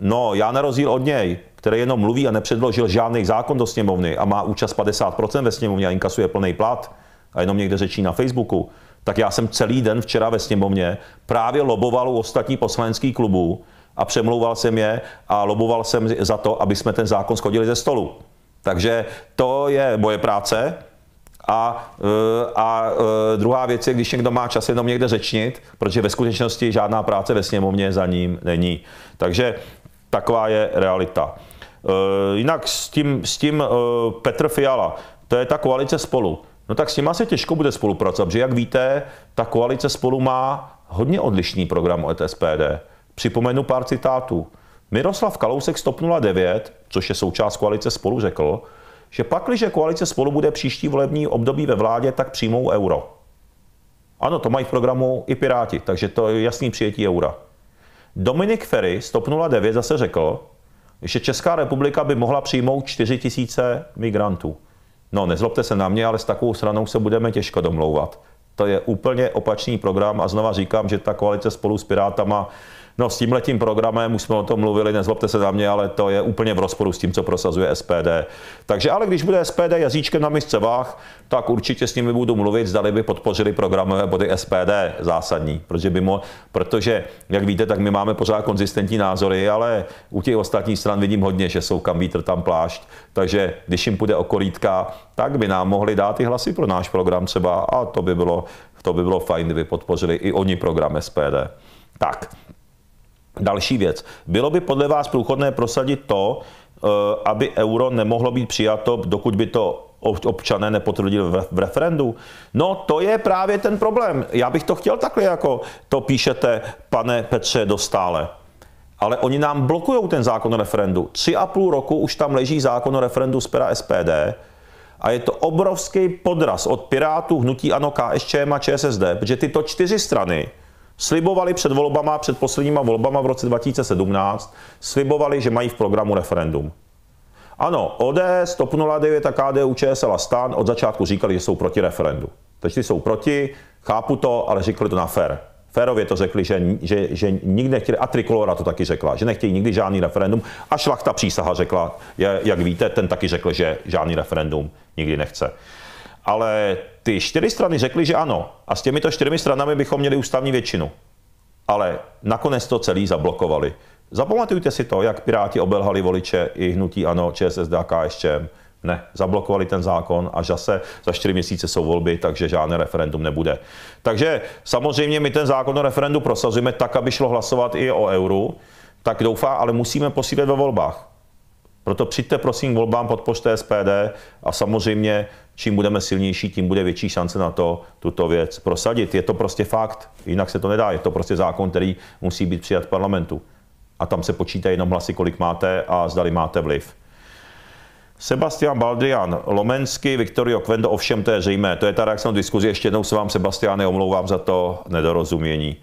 No, já na rozdíl od něj, který jenom mluví a nepředložil žádný zákon do sněmovny a má účast padesát procent ve sněmovně a inkasuje plný plat a jenom někde řečí na Facebooku, tak já jsem celý den včera ve sněmovně právě loboval u ostatních poslaneckých klubů, a přemlouval jsem je a loboval jsem za to, aby jsme ten zákon shodili ze stolu. Takže to je moje práce. A, a druhá věc je, když někdo má čas jenom někde řečnit, protože ve skutečnosti žádná práce ve sněmovně za ním není. Takže taková je realita. Jinak s tím, s tím Petr Fiala, to je ta koalice Spolu. No tak s nima se těžko bude spolupracovat, protože jak víte, ta koalice Spolu má hodně odlišný program od S P D. Připomenu pár citátů. Miroslav Kalousek z TOP nula devět, což je součást koalice Spolu, řekl, že pakliže koalice Spolu bude příští volební období ve vládě, tak přijmou euro. Ano, to mají v programu i Piráti, takže to je jasný přijetí eura. Dominik Feri z TOP nula devět zase řekl, že Česká republika by mohla přijmout čtyři tisíce migrantů. No, nezlobte se na mě, ale s takovou stranou se budeme těžko domlouvat. To je úplně opačný program a znova říkám, že ta koalice Spolu s Pirátama, no s tímhletím programem, už jsme o tom mluvili, nezlobte se na mě, ale to je úplně v rozporu s tím, co prosazuje S P D. Takže ale když bude S P D jazyčkem na misce vah, tak určitě s nimi budu mluvit, zdali by podpořili programové body S P D zásadní. Protože, by mo, protože jak víte, tak my máme pořád konzistentní názory, ale u těch ostatních stran vidím hodně, že jsou kam vítr, tam plášť. Takže když jim půjde o korýtka, tak by nám mohli dát i hlasy pro náš program třeba a to by bylo, to by bylo fajn, kdyby podpořili i oni program S P D. Tak. Další věc. Bylo by podle vás průchodné prosadit to, aby euro nemohlo být přijato, dokud by to občané nepotvrdili v referendu? No to je právě ten problém. Já bych to chtěl takhle, jako to píšete, pane Petře Dostále. Ale oni nám blokují ten zákon o referendu. Tři a půl roku už tam leží zákon o referendu z pera S P D a je to obrovský podraz od Pirátů, Hnutí ANO, K S Č M a Č S S D, protože tyto čtyři strany slibovali před volbama, před posledníma volbama v roce dva tisíce sedmnáct, slibovali, že mají v programu referendum. Ano, O D S, TOP nula devět a K D U Č S L a STAN od začátku říkali, že jsou proti referendu. Teď jsou proti, chápu to, ale říkali to na fér. Férově to řekli, že, že, že nikdy nechtěli, a Trikolora to taky řekla, že nechtějí nikdy žádný referendum. A Šlachta přísaha řekla, jak víte, ten taky řekl, že žádný referendum nikdy nechce. Ale ty čtyři strany řekly, že ano. A s těmito čtyřmi stranami bychom měli ústavní většinu. Ale nakonec to celý zablokovali. Zapamatujte si to, jak Piráti obelhali voliče i Hnutí ANO, Č S S D a K S Č M. Ne, zablokovali ten zákon a zase za čtyři měsíce jsou volby, takže žádné referendum nebude. Takže samozřejmě my ten zákon o referendu prosazujeme tak, aby šlo hlasovat i o euru. Tak doufá, ale musíme posílit ve volbách. Proto přijďte prosím volbám, podpořte S P D a samozřejmě čím budeme silnější, tím bude větší šance na to tuto věc prosadit. Je to prostě fakt, jinak se to nedá, je to prostě zákon, který musí být přijat v parlamentu. A tam se počítá jenom hlasy, kolik máte a zdali máte vliv. Sebastian Baldrian, Lomenský, Viktorio Kvendo, ovšem to je zřejmé, to je ta reakce na diskuzi, ještě jednou se vám, Sebastiane, omlouvám za to nedorozumění.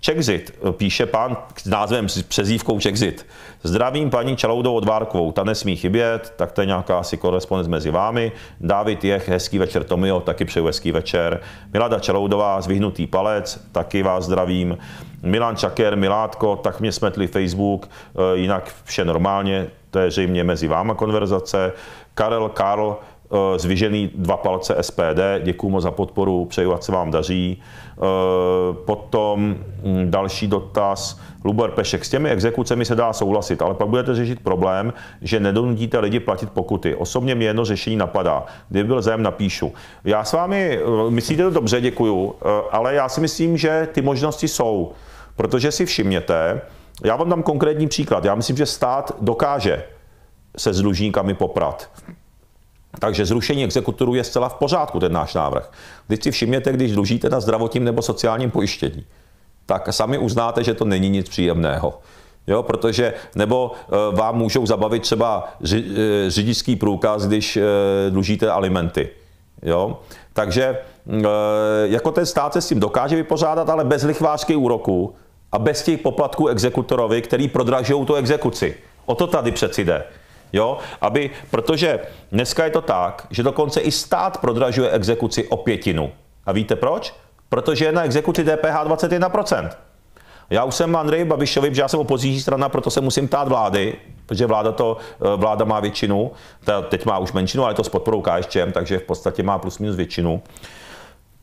Czexit, píše pán s názvem, s přezdívkou Czexit. Zdravím paní Čaloudou Odvárkovou, ta nesmí chybět, tak to je nějaká asi korespondence mezi vámi. Dávid Jech, hezký večer, Tomio, taky přeju hezký večer. Milada Čaloudová, zvyhnutý palec, taky vás zdravím. Milan Čaker, Milátko, tak mě smetli Facebook, jinak vše normálně, to je zřejmě mezi váma konverzace. Karel Karl, zvyžený dva palce S P D, děkuju moc za podporu, přeju, ať se vám daří. Potom další dotaz, Luber Pešek, s těmi exekucemi se dá souhlasit, ale pak budete řešit problém, že nedonutíte lidi platit pokuty. Osobně mě jedno řešení napadá, kdyby byl zájem, napíšu. Já s vámi, myslíte to dobře, děkuju, ale já si myslím, že ty možnosti jsou, protože si všimněte, já vám dám konkrétní příklad, já myslím, že stát dokáže se s dlužníkami poprat. Takže zrušení exekutorů je zcela v pořádku, ten náš návrh. Když si všimněte, když dlužíte na zdravotním nebo sociálním pojištění, tak sami uznáte, že to není nic příjemného. Jo, protože, nebo vám můžou zabavit třeba ři, řidičský průkaz, když dlužíte alimenty. Jo? Takže jako ten stát se s tím dokáže vypořádat, ale bez lichvářských úroků a bez těch poplatků exekutorovi, který prodražují tu exekuci. O to tady přeci jde. Jo? Aby, protože dneska je to tak, že dokonce i stát prodražuje exekuci o pětinu. A víte proč? Protože je na exekuci D P H dvacet jedna procent. Já už jsem Andrej Babišovi, protože já jsem opoziční strana, proto se musím ptát vlády, protože vláda, to, vláda má většinu, ta teď má už menšinu, ale je to s podporou K S Č M, takže v podstatě má plus minus většinu.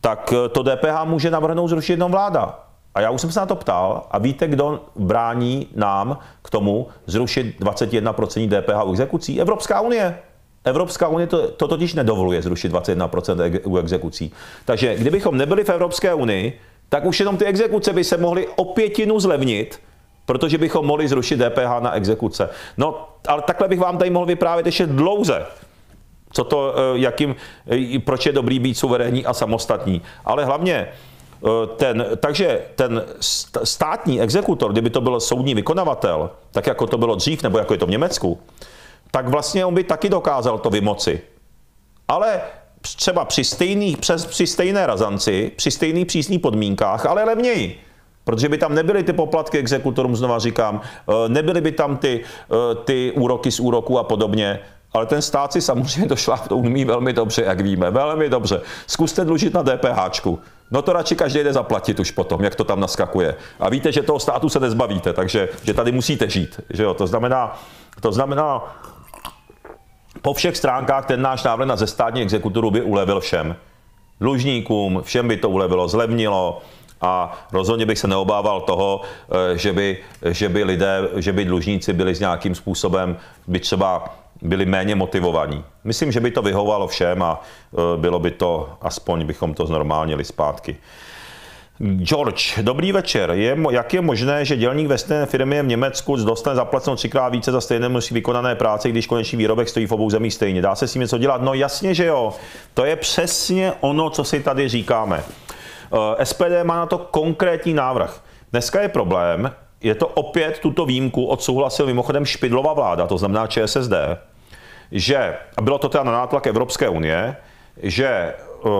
Tak to D P H může navrhnout zrušit jenom vláda. A já už jsem se na to ptal a víte, kdo brání nám k tomu zrušit dvacet jedna procent D P H u exekucí? Evropská unie. Evropská unie to, to totiž nedovoluje zrušit dvacet jedna procent u exekucí. Takže kdybychom nebyli v Evropské unii, tak už jenom ty exekuce by se mohly o pětinu zlevnit, protože bychom mohli zrušit D P H na exekuce. No, ale takhle bych vám tady mohl vyprávět ještě dlouze. Co to, jakým, proč je dobrý být suverénní a samostatní. Ale hlavně, ten, takže ten státní exekutor, kdyby to byl soudní vykonavatel, tak jako to bylo dřív, nebo jako je to v Německu, tak vlastně on by taky dokázal to vymoci. Ale třeba při, stejný, přes, při stejné razanci, při stejných přísných podmínkách, ale levněji. Protože by tam nebyly ty poplatky exekutorům, znova říkám, nebyly by tam ty, ty úroky z úroku a podobně. Ale ten stát si samozřejmě to šlápnout umí velmi dobře, jak víme, velmi dobře. Zkuste dlužit na DPHčku. No to radši každý jde zaplatit už potom, jak to tam naskakuje. A víte, že toho státu se nezbavíte, takže že tady musíte žít. Že jo? To znamená, to znamená, po všech stránkách ten náš návrh na zestátní exekuturu by ulevil všem. Dlužníkům, všem by to ulevilo, zlevnilo. A rozhodně bych se neobával toho, že by, že by lidé, že by dlužníci byli s nějakým způsobem, by třeba byli méně motivovaní. Myslím, že by to vyhovovalo všem a bylo by to, aspoň bychom to znormálnili zpátky. George, dobrý večer. Je, jak je možné, že dělník ve stejné firmě v Německu dostane zaplaceno třikrát více za stejné množství vykonané práce, když konečný výrobek stojí v obou zemích stejně? Dá se s tím něco dělat? No jasně, že jo. To je přesně ono, co si tady říkáme. S P D má na to konkrétní návrh. Dneska je problém, je to opět tuto výjimku odsouhlasil mimochodem Špidlova vláda, to znamená Č S S D, že, a bylo to teda na nátlak Evropské unie, že uh,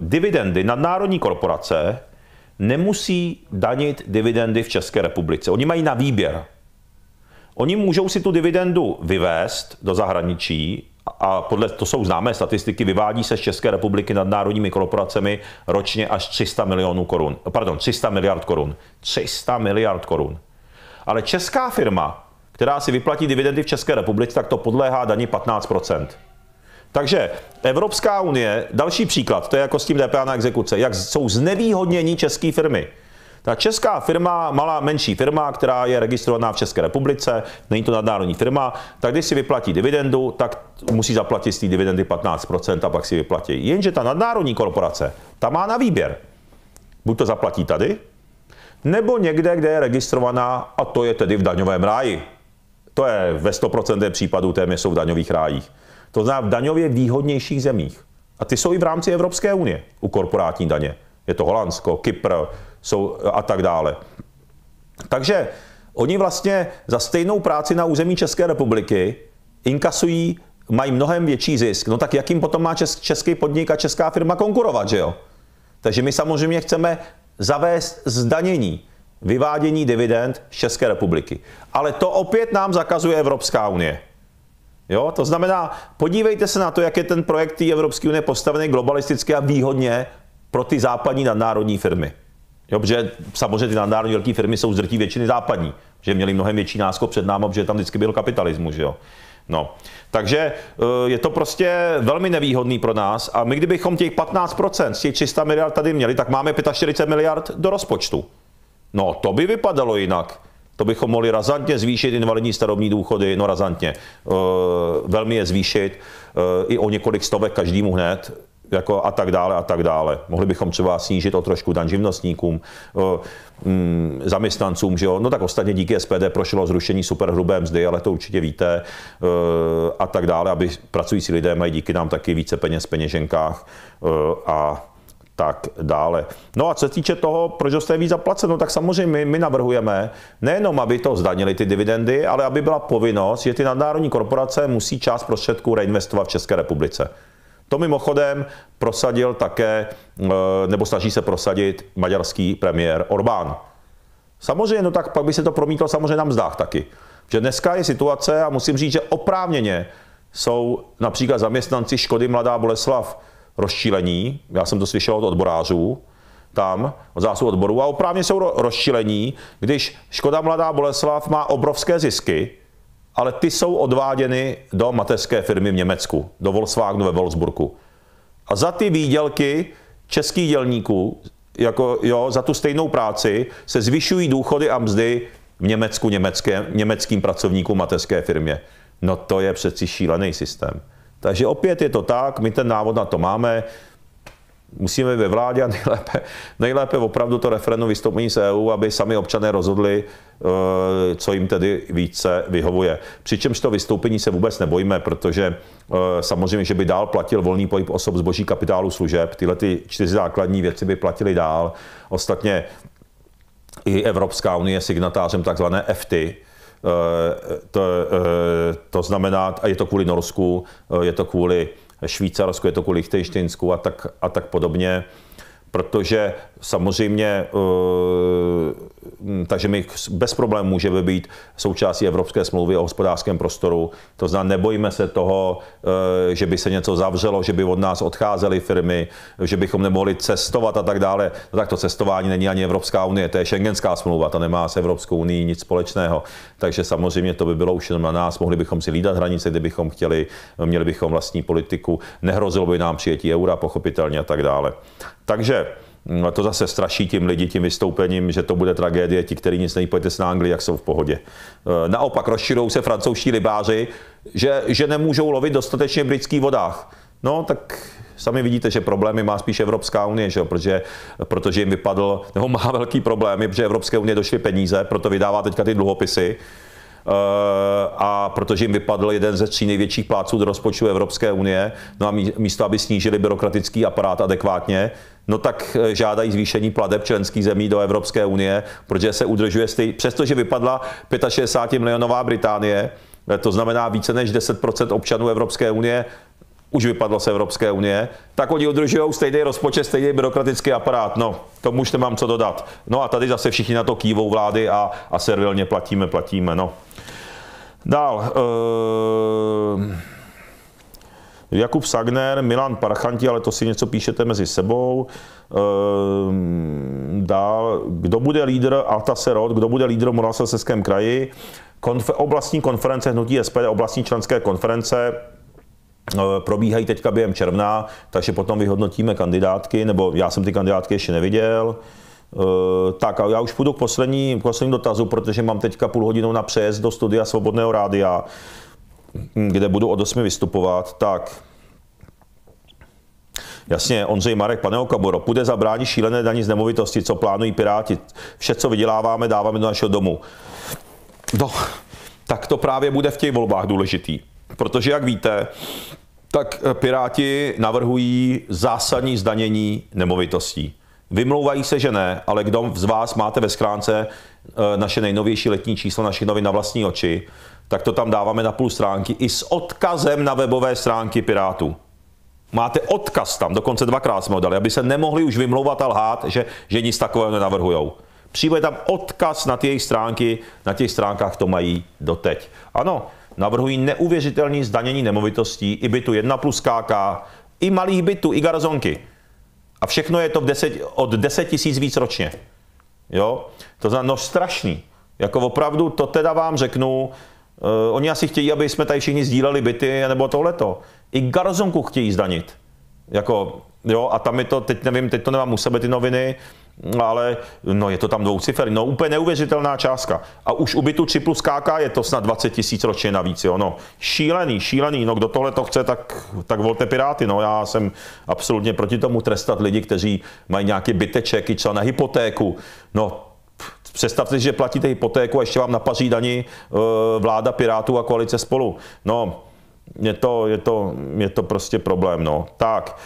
dividendy nadnárodní korporace nemusí danit dividendy v České republice. Oni mají na výběr. Oni můžou si tu dividendu vyvést do zahraničí, a podle, to jsou známé statistiky, vyvádí se z České republiky nadnárodními korporacemi ročně až tři sta milionů korun. Pardon, tři sta miliard korun. tři sta miliard korun. Ale česká firma, která si vyplatí dividendy v České republice, tak to podléhá dani patnáct procent. Takže Evropská unie, další příklad, to je jako s tím D P H na exekuce, jak jsou znevýhodnění české firmy. Ta česká firma, malá, menší firma, která je registrovaná v České republice, není to nadnárodní firma, tak když si vyplatí dividendu, tak musí zaplatit z té dividendy patnáct procent a pak si vyplatí. Jenže ta nadnárodní korporace, ta má na výběr. Buď to zaplatí tady, nebo někde, kde je registrovaná, a to je tedy v daňovém ráji. To je ve sto procent případů téměř jsou v daňových rájích. To znamená v daňově výhodnějších zemích. A ty jsou i v rámci Evropské unie u korporátní daně. Je to Holandsko, Kypr, jsou a tak dále. Takže oni vlastně za stejnou práci na území České republiky inkasují, mají mnohem větší zisk. No tak jak jim potom má český podnik a česká firma konkurovat, že jo? Takže my samozřejmě chceme zavést zdanění, vyvádění dividend z České republiky. Ale to opět nám zakazuje Evropská unie. Jo? To znamená, podívejte se na to, jak je ten projekt té Evropské unie postavený globalisticky a výhodně pro ty západní nadnárodní firmy. Jo, protože samozřejmě ty nadnárodní velké firmy jsou zdrtí většiny západní, že měli mnohem větší náskok před námi, protože tam vždycky byl kapitalismus, že jo. No, takže je to prostě velmi nevýhodný pro nás a my kdybychom těch patnáct procent z těch tři sta miliard tady měli, tak máme čtyřicet pět miliard do rozpočtu. No, to by vypadalo jinak. To bychom mohli razantně zvýšit invalidní starobní důchody, no razantně, velmi je zvýšit i o několik stovek každému hned. Jako a tak dále, a tak dále. Mohli bychom třeba snížit o trošku daň živnostníkům, zaměstnancům, že jo? No tak ostatně díky S P D prošlo zrušení superhrubé mzdy, ale to určitě víte, a tak dále, aby pracující lidé mají díky nám taky více peněz v peněženkách a tak dále. No a co se týče toho, proč dostane víc zaplaceno, tak samozřejmě my, my navrhujeme nejenom, aby to zdanili ty dividendy, ale aby byla povinnost, že ty nadnárodní korporace musí část prostředků reinvestovat v České republice. To mimochodem prosadil také, nebo snaží se prosadit maďarský premiér Orbán. Samozřejmě, no tak pak by se to promítlo samozřejmě na mzdách taky. Že dneska je situace, a musím říct, že oprávněně jsou například zaměstnanci Škody Mladá Boleslav rozčílení, já jsem to slyšel od odborářů, tam, od zásu odboru, a oprávně jsou rozčílení, když Škoda Mladá Boleslav má obrovské zisky, ale ty jsou odváděny do mateřské firmy v Německu, do Volkswagenu ve Wolfsburgu. A za ty výdělky českých dělníků jako, jo, za tu stejnou práci se zvyšují důchody a mzdy v Německu německé, německým pracovníkům mateřské firmě. No to je přeci šílený systém. Takže opět je to tak, my ten návod na to máme, musíme ve vládě a nejlépe, nejlépe opravdu to referendum vystoupení z E U, aby sami občané rozhodli, co jim tedy více vyhovuje. Přičemž to vystoupení se vůbec nebojíme, protože samozřejmě, že by dál platil volný pohyb osob, zboží, kapitálu, služeb, tyhle ty čtyři základní věci by platily dál. Ostatně i Evropská unie je signatářem tzv. E F T Y, to, to znamená, a je to kvůli Norsku, je to kvůli Švýcarsku, je to kvůli Lichtenštejnsku a tak, a tak podobně, protože samozřejmě, takže my bez problémů můžeme být součástí Evropské smlouvy o hospodářském prostoru, to znamená, nebojíme se toho, že by se něco zavřelo, že by od nás odcházely firmy, že bychom nemohli cestovat a tak dále. No tak to cestování není ani Evropská unie, to je Schengenská smlouva, ta nemá s Evropskou unií nic společného, takže samozřejmě to by bylo už jenom na nás, mohli bychom si hlídat hranice, kdybychom chtěli, měli bychom vlastní politiku, nehrozilo by nám přijetí eura, pochopitelně a tak dále. Takže to zase straší tím lidi, tím vystoupením, že to bude tragédie, ti, kteří nic nejí, pojďte s na Anglii, jak jsou v pohodě. Naopak rozširují se francouzští rybáři, že, že nemůžou lovit dostatečně v britských vodách. No tak sami vidíte, že problémy má spíš Evropská unie, že? Protože, protože jim vypadl, nebo má velký problémy, protože Evropské unie došly peníze, proto vydává teďka ty dluhopisy. A protože jim vypadl jeden ze tří největších plátců do rozpočtu Evropské unie, no a místo, aby snížili byrokratický aparát adekvátně, no tak žádají zvýšení plateb členských zemí do Evropské unie, protože se udržuje stejně, přestože vypadla šedesáti pěti milionová Británie, to znamená více než deset procent občanů Evropské unie, už vypadlo z Evropské unie, tak oni udržují stejný rozpočet, stejný byrokratický aparát. No, tomu už nemám co dodat. No a tady zase všichni na to kývou vlády a, a servilně platíme, platíme, no. Dál. Uh, Jakub Sagner, Milan Parchanti, ale to si něco píšete mezi sebou. Uh, dál. Kdo bude lídr Altase Rod, kdo bude lídr v Moravskoslezském kraji? Konfe- oblastní konference hnutí S P D, oblastní členské konference probíhají teďka během června, takže potom vyhodnotíme kandidátky, nebo já jsem ty kandidátky ještě neviděl. Tak a já už půjdu k poslední, k poslední dotazu, protože mám teďka půl hodinu na přejezd do studia Svobodného rádia, kde budu od osmi vystupovat. Tak, jasně, Ondřej Marek, pane Okamuro, půjde zabránit šílené daní z nemovitosti, co plánují Piráti. Vše, co vyděláváme, dáváme do našeho domu. No, tak to právě bude v těch volbách důležitý. Protože, jak víte, tak Piráti navrhují zásadní zdanění nemovitostí. Vymlouvají se, že ne, ale kdo z vás máte ve schránce naše nejnovější letní číslo našich novin na vlastní oči, tak to tam dáváme na půl stránky i s odkazem na webové stránky Pirátů. Máte odkaz tam, dokonce dvakrát jsme ho dali, aby se nemohli už vymlouvat a lhát, že, že nic takového nenavrhujou. Přímo je tam odkaz na ty jejich stránky, na těch stránkách to mají doteď. Ano, navrhují neuvěřitelné zdanění nemovitostí, i bytu jedna plus K K, i malých bytů, i garzonky. A všechno je to v deset, od deset tisíc víc ročně. Jo? To znamená, no strašný. Jako opravdu, to teda vám řeknu, uh, oni asi chtějí, aby jsme tady všichni sdíleli byty, nebo tohleto. I garzonku chtějí zdanit. Jako, jo, a tam je to, teď nevím, teď to nemám u sebe ty noviny, ale no, je to tam dvouciferný, no úplně neuvěřitelná částka. A už u bytu tři plus K K je to snad dvacet tisíc ročně navíc, jo, no. Šílený, šílený, no kdo tohle to chce, tak, tak volte Piráty, no. Já jsem absolutně proti tomu trestat lidi, kteří mají nějaký byteček, i třeba na hypotéku, no. Představte si, že platíte hypotéku a ještě vám napaří dani vláda Pirátů a koalice Spolu, no. Je to, je to, je to prostě problém, no. Tak.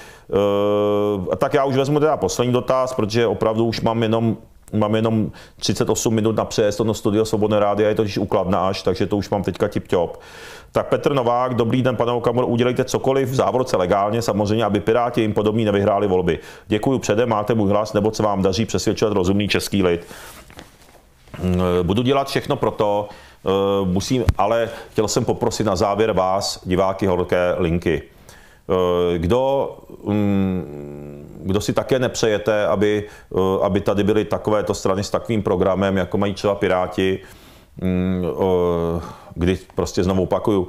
Uh, tak já už vezmu teda poslední dotaz, protože opravdu už mám jenom, mám jenom třicet osm minut na přejezd do studio Svobodné rádia, je to již ukladna až, takže to už mám teďka tip-top. Tak Petr Novák, dobrý den, pane Okamuro, udělejte cokoliv v závorce legálně, samozřejmě, aby Piráti jim podobní nevyhráli volby. Děkuju předem, máte můj hlas, nebo se vám daří přesvědčovat rozumný český lid. Budu dělat všechno pro to, musím, ale chtěl jsem poprosit na závěr vás, diváky Horké linky. Kdo, kdo si také nepřejete, aby, aby tady byly takovéto strany s takovým programem, jako mají třeba Piráti, kdy prostě znovu opakuju,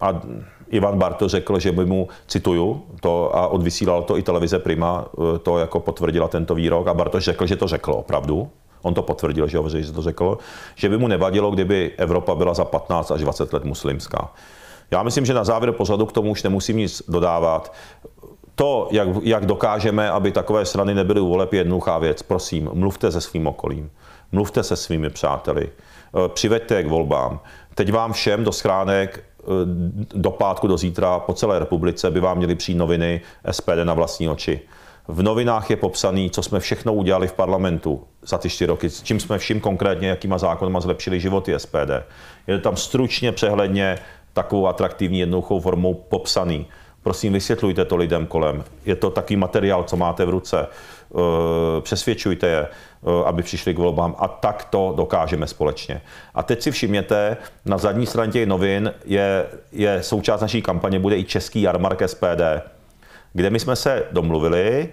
a Ivan Barto řekl, že by mu, cituju, to a odvysílal to i televize Prima, to jako potvrdila tento výrok a Bartoš řekl, že to řekl opravdu. On to potvrdil, že, hovoří, že to řekl, že by mu nevadilo, kdyby Evropa byla za patnáct až dvacet let muslimská. Já myslím, že na závěr pořadu k tomu už nemusím nic dodávat. To, jak, jak dokážeme, aby takové strany nebyly u voleb, je jednoduchá věc. Prosím, mluvte se svým okolím, mluvte se svými přáteli, přiveďte je k volbám. Teď vám všem do schránek do pátku, do zítra, po celé republice by vám měly přijít noviny S P D na vlastní oči. V novinách je popsaný, co jsme všechno udělali v parlamentu za ty čtyři roky, s čím jsme vším konkrétně, jakýma zákonama zlepšili životy S P D. Je tam stručně, přehledně, takovou atraktivní, jednoduchou formou popsaný. Prosím, vysvětlujte to lidem kolem. Je to takový materiál, co máte v ruce. Přesvědčujte je, aby přišli k volbám. A tak to dokážeme společně. A teď si všimněte, na zadní straně těch novin je, je součást naší kampaně, bude i český jarmark S P D, kde my jsme se domluvili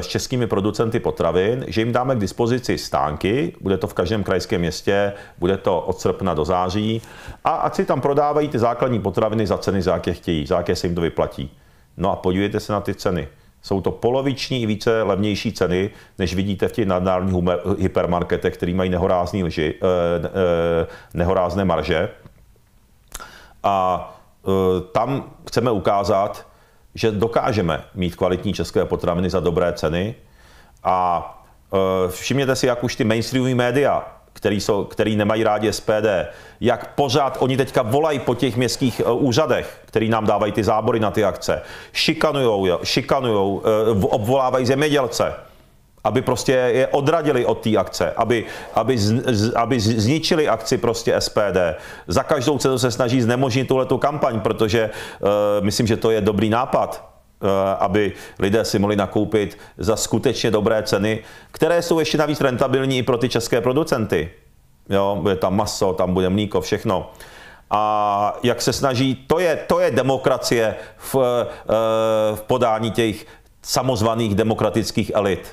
s českými producenty potravin, že jim dáme k dispozici stánky, bude to v každém krajském městě, bude to od srpna do září, a ať si tam prodávají ty základní potraviny za ceny, za jaké chtějí, za jaké se jim to vyplatí. No a podívejte se na ty ceny. Jsou to poloviční i více levnější ceny, než vidíte v těch nadnárodních hypermarketech, který mají nehorázný lži, nehorázné marže. A tam chceme ukázat, že dokážeme mít kvalitní české potraviny za dobré ceny. A všimněte si, jak už ty mainstreamové média, který, jsou, který nemají rádi S P D, jak pořád oni teďka volají po těch městských úřadech, který nám dávají ty zábory na ty akce, šikanujou, šikanujou, obvolávají zemědělce, aby prostě je odradili od té akce, aby, aby, z, aby zničili akci prostě S P D. Za každou cenu se snaží znemožnit tuhletu kampaň, protože uh, myslím, že to je dobrý nápad, uh, aby lidé si mohli nakoupit za skutečně dobré ceny, které jsou ještě navíc rentabilní i pro ty české producenty. Jo, bude tam maso, tam bude mlíko, všechno. A jak se snaží, to je, to je demokracie v, uh, v podání těch samozvaných demokratických elit.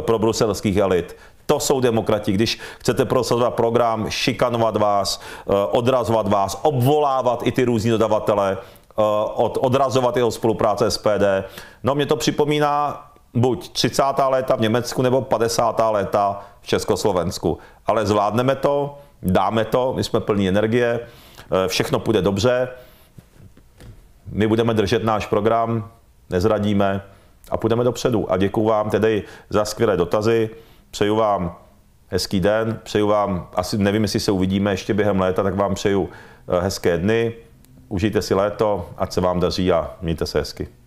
Pro bruselských elit. To jsou demokrati. Když chcete prosazovat program, šikanovat vás, odrazovat vás, obvolávat i ty různí dodavatele, odrazovat jeho spolupráce S P D. No mě to připomíná buď třicátá léta v Německu, nebo padesátá léta v Československu. Ale zvládneme to, dáme to, my jsme plní energie, všechno půjde dobře, my budeme držet náš program, nezradíme, a půjdeme dopředu. A děkuju vám tedy za skvělé dotazy, přeju vám hezký den, přeju vám, asi nevím, jestli se uvidíme ještě během léta, tak vám přeju hezké dny, užijte si léto, ať se vám daří a mějte se hezky.